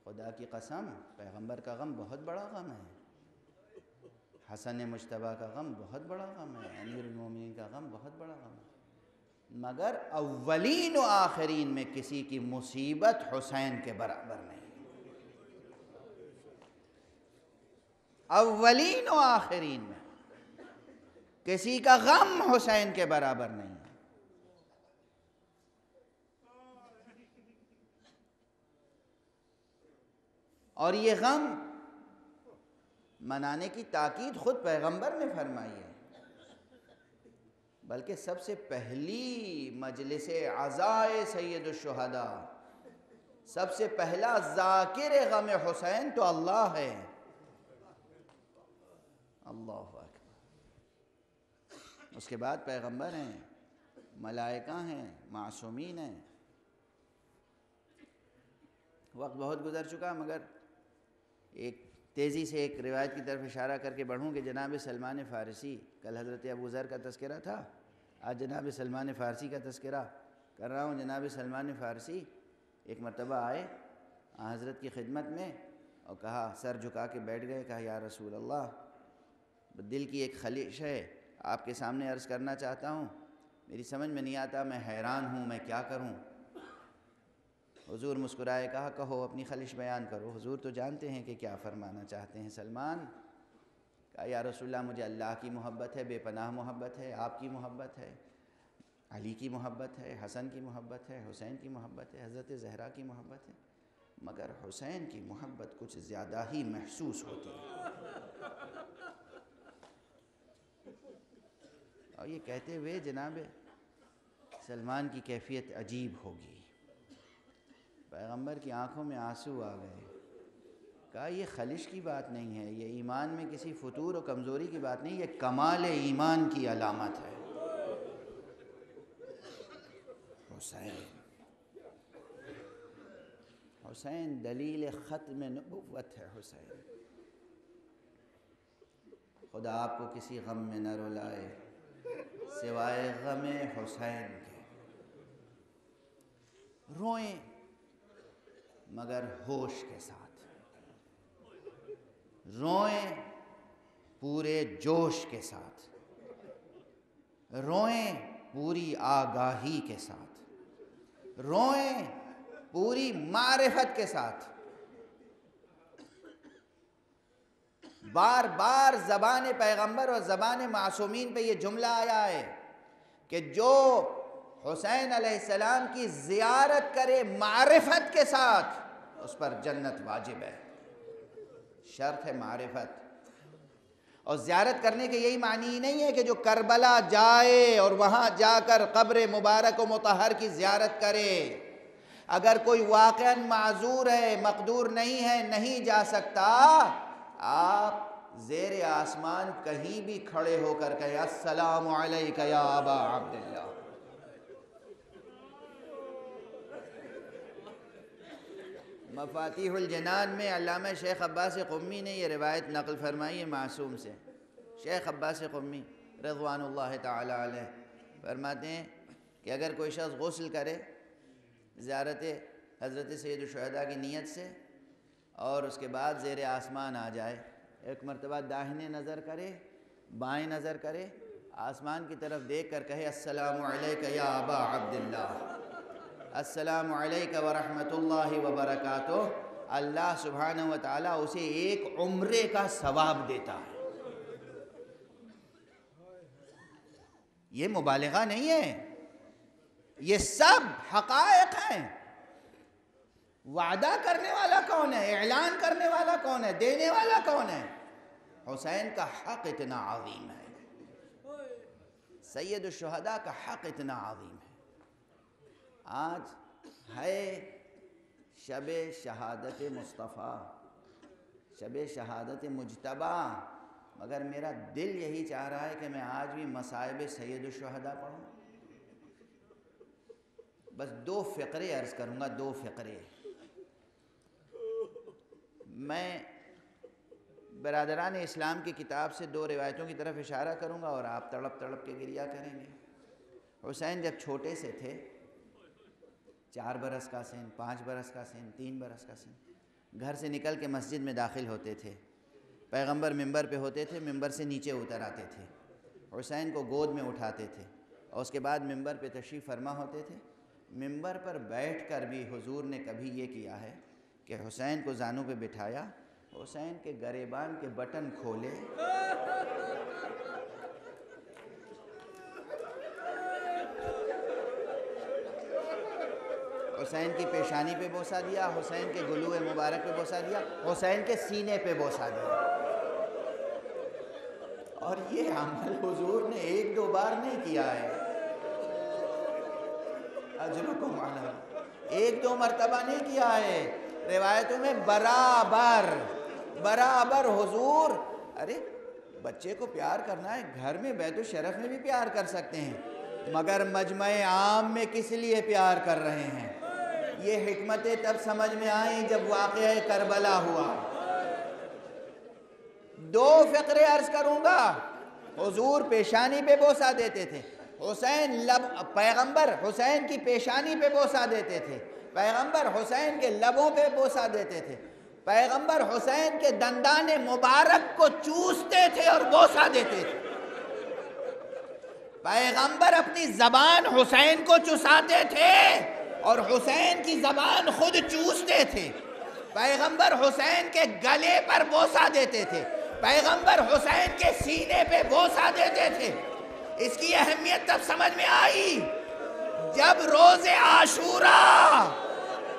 खुदा की कसम, पैगंबर का गम बहुत बड़ा गम है, हसन मुज्तबा का गम बहुत बड़ा गम है, अमीरुल मोमिनीन का गम बहुत बड़ा गम है, मगर अव्वलीन व आखिरीन में किसी की मुसीबत हुसैन के बराबर नहीं। अव्वलीन व आखिरीन में किसी का गम हुसैन के बराबर नहीं है। और ये गम मनाने की ताकीद खुद पैगंबर ने फरमाई है, बल्कि सबसे पहली मजलिस अज़ाए सैयदुश्शुहदा, सबसे पहला ज़ाकिर गम हुसैन तो अल्लाह है। अल्लाह अकबर। उसके बाद पैगंबर हैं, मलाइका हैं, मासूमीन हैं। वक्त बहुत गुजर चुका, मगर एक तेज़ी से एक रिवायत की तरफ इशारा करके बढ़ूँ कि जनाब सलमान फ़ारसी, कल हज़रत अबू ज़र का तस्करा था, आज जनाब सलमान फ़ारसी का तस्करा कर रहा हूँ। जनाब सलमान फ़ारसी एक मरतबा आए हज़रत की खिदमत में और कहा, सर झुका के बैठ गए, कहा या रसूल अल्लाह, दिल की एक खलिश है आपके सामने अर्ज़ करना चाहता हूँ, मेरी समझ में नहीं आता, मैं हैरान हूँ, मैं क्या करूँ। हुजूर मुस्कुराए, कहा कहो, अपनी खलिश बयान करो। हुजूर तो जानते हैं कि क्या फरमाना चाहते हैं। सलमान कहा, या रसूलल्लाह, मुझे अल्लाह की मोहब्बत है, बेपनाह मोहब्बत है, आपकी मोहब्बत है, अली की मोहब्बत है, हसन की मोहब्बत है, हुसैन की मोहब्बत है, हज़रत ज़हरा की मोहब्बत है, मगर हुसैन की मोहब्बत कुछ ज़्यादा ही महसूस होती है। और ये कहते हुए जनाब सलमान की कैफियत अजीब होगी। पैगंबर की आंखों में आंसू आ गए। कहा ये खलिश की बात नहीं है, ये ईमान में किसी फतूर और कमज़ोरी की बात नहीं, ये कमाल ईमान की अलामत है। हुसैन, हुसैन दलील ख़त्म नबुव्वत है। हुसैन, खुदा आपको किसी गम में न रुलाए सिवाय गम हुसैन के। रोएं मगर होश के साथ रोएं, पूरे जोश के साथ। रोएं पूरी आगाही के साथ, रोएं पूरी मारिफत के साथ। बार बार ज़बान पैगंबर और ज़बान मासूमीन पे ये जुमला आया है कि जो हुसैन अलैहिस्सलाम की ज़ियारत करे मारिफत के साथ उस पर जन्नत वाजिब है। शर्त है मारिफत। और ज़ियारत करने के यही मानी ही नहीं है कि जो करबला जाए और वहाँ जाकर कब्र मुबारक व मुतहर की ज़ियारत करे। अगर कोई वाक़अन माजूर है, मकदूर नहीं है, नहीं जा सकता, आप ज़ेर आसमान कहीं भी खड़े होकर कहे अस्सलामु अलैका या अबा अब्दुल्लाह। मफातिहुल जनान में अल्लामा शेख अब्बास क़ुम्मी ने ये रिवायत नकल फरमाई है मासूम से। शेख अब्बास क़ुम्मी रज़वानुल्लाह ताला अलैह फरमाते हैं कि अगर कोई शख्स गुस्ल करे ज़ियारत हज़रत सैयदुल शुहदा की नीयत से और उसके बाद ज़ेर आसमान आ जाए, एक मरतबा दाहिने नज़र करे, बाएं नज़र करे, आसमान की तरफ देख कर कहे अस्सलामु अलैका या अबा अब्दुल्लाह, अस्सलामु अलैका व रहमतुल्लाहि व बरकातुहू। अल्लाह सुब्हानहू व तआला उसे एक उम्रे का सवाब देता है। ये मुबालगा नहीं है, ये सब हक़ाइक़ हैं। वादा करने वाला कौन है, ऐलान करने वाला कौन है, देने वाला कौन है? हुसैन का हक़ इतना अज़ीम है, सैयद शुहदा का हक़ इतना अज़ीम है। आज है शबे शहादत मुस्तफ़ा, शबे शहादत मुजतबा, मगर मेरा दिल यही चाह रहा है कि मैं आज भी मसाइब सैयद शुहदा पढ़ूँ। बस दो फ़िक्रे अर्ज़ करूँगा, दो फ़िक्रे। मैं बरादरान इस्लाम की किताब से दो रिवायतों की तरफ इशारा करूँगा और आप तड़प तड़प के गिरिया करेंगे। हुसैन जब छोटे से थे, चार बरस का सेन, पाँच बरस का सेन, तीन बरस का सेन, घर से निकल के मस्जिद में दाखिल होते थे। पैगंबर मिंबर पे होते थे, मिंबर से नीचे उतर आते थे, हुसैन को गोद में उठाते थे और उसके बाद मिंबर पे तशरीफ़ फरमा होते थे। मिंबर पर बैठ कर भी हुजूर ने कभी ये किया है कि हुसैन को जानू पे बिठाया, हुसैन के गरेबान के बटन खोले हुसैन की पेशानी पे बोसा दिया, हुसैन के गुलूए मुबारक पे बोसा दिया, हुसैन के सीने पे बोसा दिया। और ये अमल हुजूर ने एक दो बार नहीं किया है, अजरुकुम अला, एक दो मरतबा नहीं किया है। रिवायतों में बराबर बराबर हुजूर, अरे बच्चे को प्यार करना है, घर में बैतुल शरफ में भी प्यार कर सकते हैं, मगर मजमे आम में किस लिए प्यार कर रहे हैं? ये हिकमतें तब समझ में आई जब वाक़या करबला हुआ। दो फ़िक्रे अर्ज़ करूँगा। हुजूर पेशानी पे बोसा देते थे, हुसैन लब पैगंबर हुसैन की पेशानी पे बोसा देते थे, पैगंबर हुसैन के लबों पे बोसा देते थे, पैगंबर हुसैन के दंदाने मुबारक को चूसते थे और बोसा देते थे, पैगंबर अपनी ज़बान हुसैन को चुसाते थे और हुसैन की ज़बान खुद चूसते थे, पैगंबर हुसैन के गले पर बोसा देते थे, पैगंबर हुसैन के सीने पे बोसा देते थे। इसकी अहमियत तब समझ में आई जब रोज़े आशूरा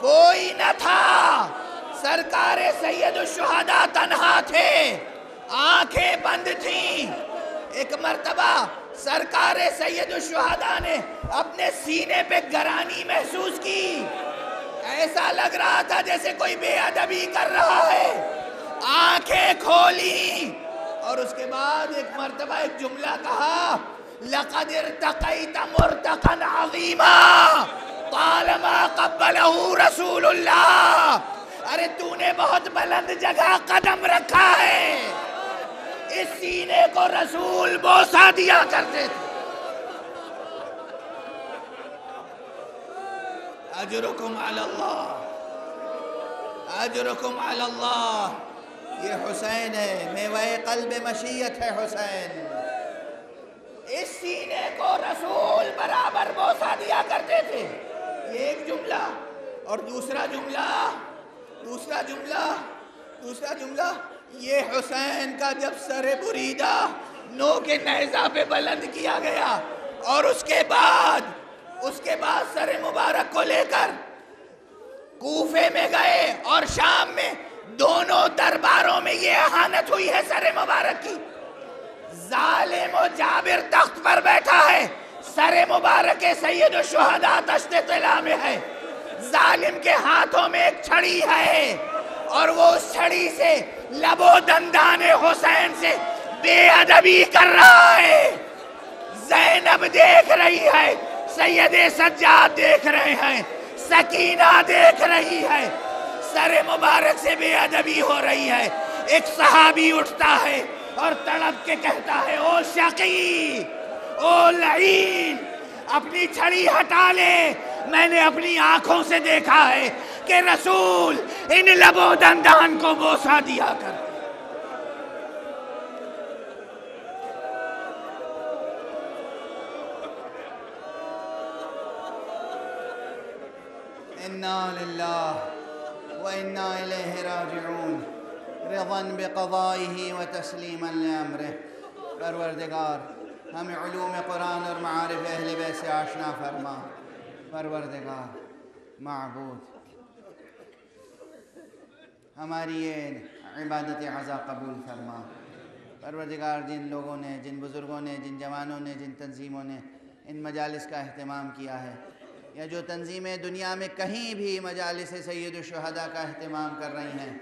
कोई न था, सरकार सैयद शुहदा तन्हा थे, आंखें बंद थीं। एक मरतबा सरकार सैयद शुहदा ने अपने सीने पे गरानी महसूस की, ऐसा लग रहा था जैसे कोई बेअदबी कर रहा है। आंखें खोली और उसके बाद एक मरतबा एक जुमला कहा, लक़द इर्तक़ैत मुर्तक़न अज़ीमा तालमा क़ब्बलहू रसूलुल्लाह। अरे तूने बहुत बुलंद जगह कदम रखा है, इस सीने को रसूल बोसा दिया करते थे। अजरुकुम अल्लाह, अजरुकुम अल्लाह। ये हुसैन है, मेवाए क़ल्ब मशीयत है हुसैन। इस सीने को रसूल बराबर बोसा दिया करते थे। एक जुमला और दूसरा जुमला दूसरा जुमला दूसरा जुमला ये हुसैन का जब सर बुरीदा नो के नैजा पे बुलंद किया गया और उसके बाद उसके बाद सर मुबारक को लेकर कूफे में गए और शाम में दोनों दरबारों में ये अहानत हुई है सर मुबारक की। जालिम जाबिर तख्त पर बैठा है, सर मुबारक सैयद शुहदा तश्ते तला में है, जालिम के हाथों में एक छड़ी है और वो उस छड़ी से लबो दंदाने हुसैन से बेअदबी कर रहा है। ज़ैनब देख रही है, सैयद सज्जाद देख रहे हैं, सकीना देख रही है, सर मुबारक से बेअदबी हो रही है। एक सहाबी उठता है और तड़प के कहता है, ओ शकी, ओ लईन, अपनी छड़ी हटा ले, मैंने अपनी आंखों से देखा है कि रसूल इन लबो दंदान को बोसा दिया कर। इन्ना लिल्लाहि व इन्ना इलैहि राजिऊन। रज़न बिक़ज़ाइहि व तस्लीमन लिअम्रिह। परवरदिगार हमें उलूम कुरान और माआरिफ़ अहले बैत से आशना फरमा। परवरदिगार माबूद हमारी ये इबादत अज़ा कबूल फरमा। परवरदिगार जिन लोगों ने, जिन बुज़ुर्गों ने, जिन जवानों ने, जिन तंजीमों ने इन मजालिस का अहतमाम किया है या जो तंजीमें दुनिया में कहीं भी मजालिस सैयद शुहदा का अहतमाम कर रही हैं,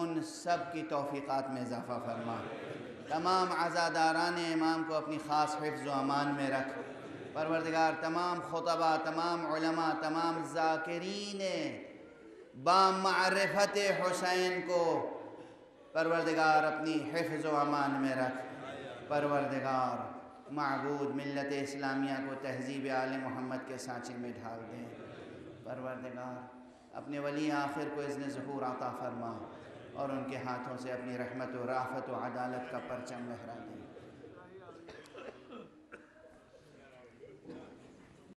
उन सब की तौफ़ीक़ात में इजाफ़ा फरमा। तमाम आज़ादारान इमाम को अपनी ख़ास हिफ्ज़ व अमान में रख। परवरदिगार तमाम खुतबा, तमाम उलमा, तमाम ज़ाकिरीन बामारिफ़त हुसैन को परवरदिगार अपनी हिफ्ज़ व अमान में रख। परवरदिगार मअबूद मिल्लत इस्लामिया को तहज़ीब आले मोहम्मद के सांचे में ढाल दें। परवरदिगार अपने वली आखिर को इज़्न ज़ुहूर अता फरमा और उनके हाथों से अपनी रहमत व राहत व अदालत का परचम लहरा दें।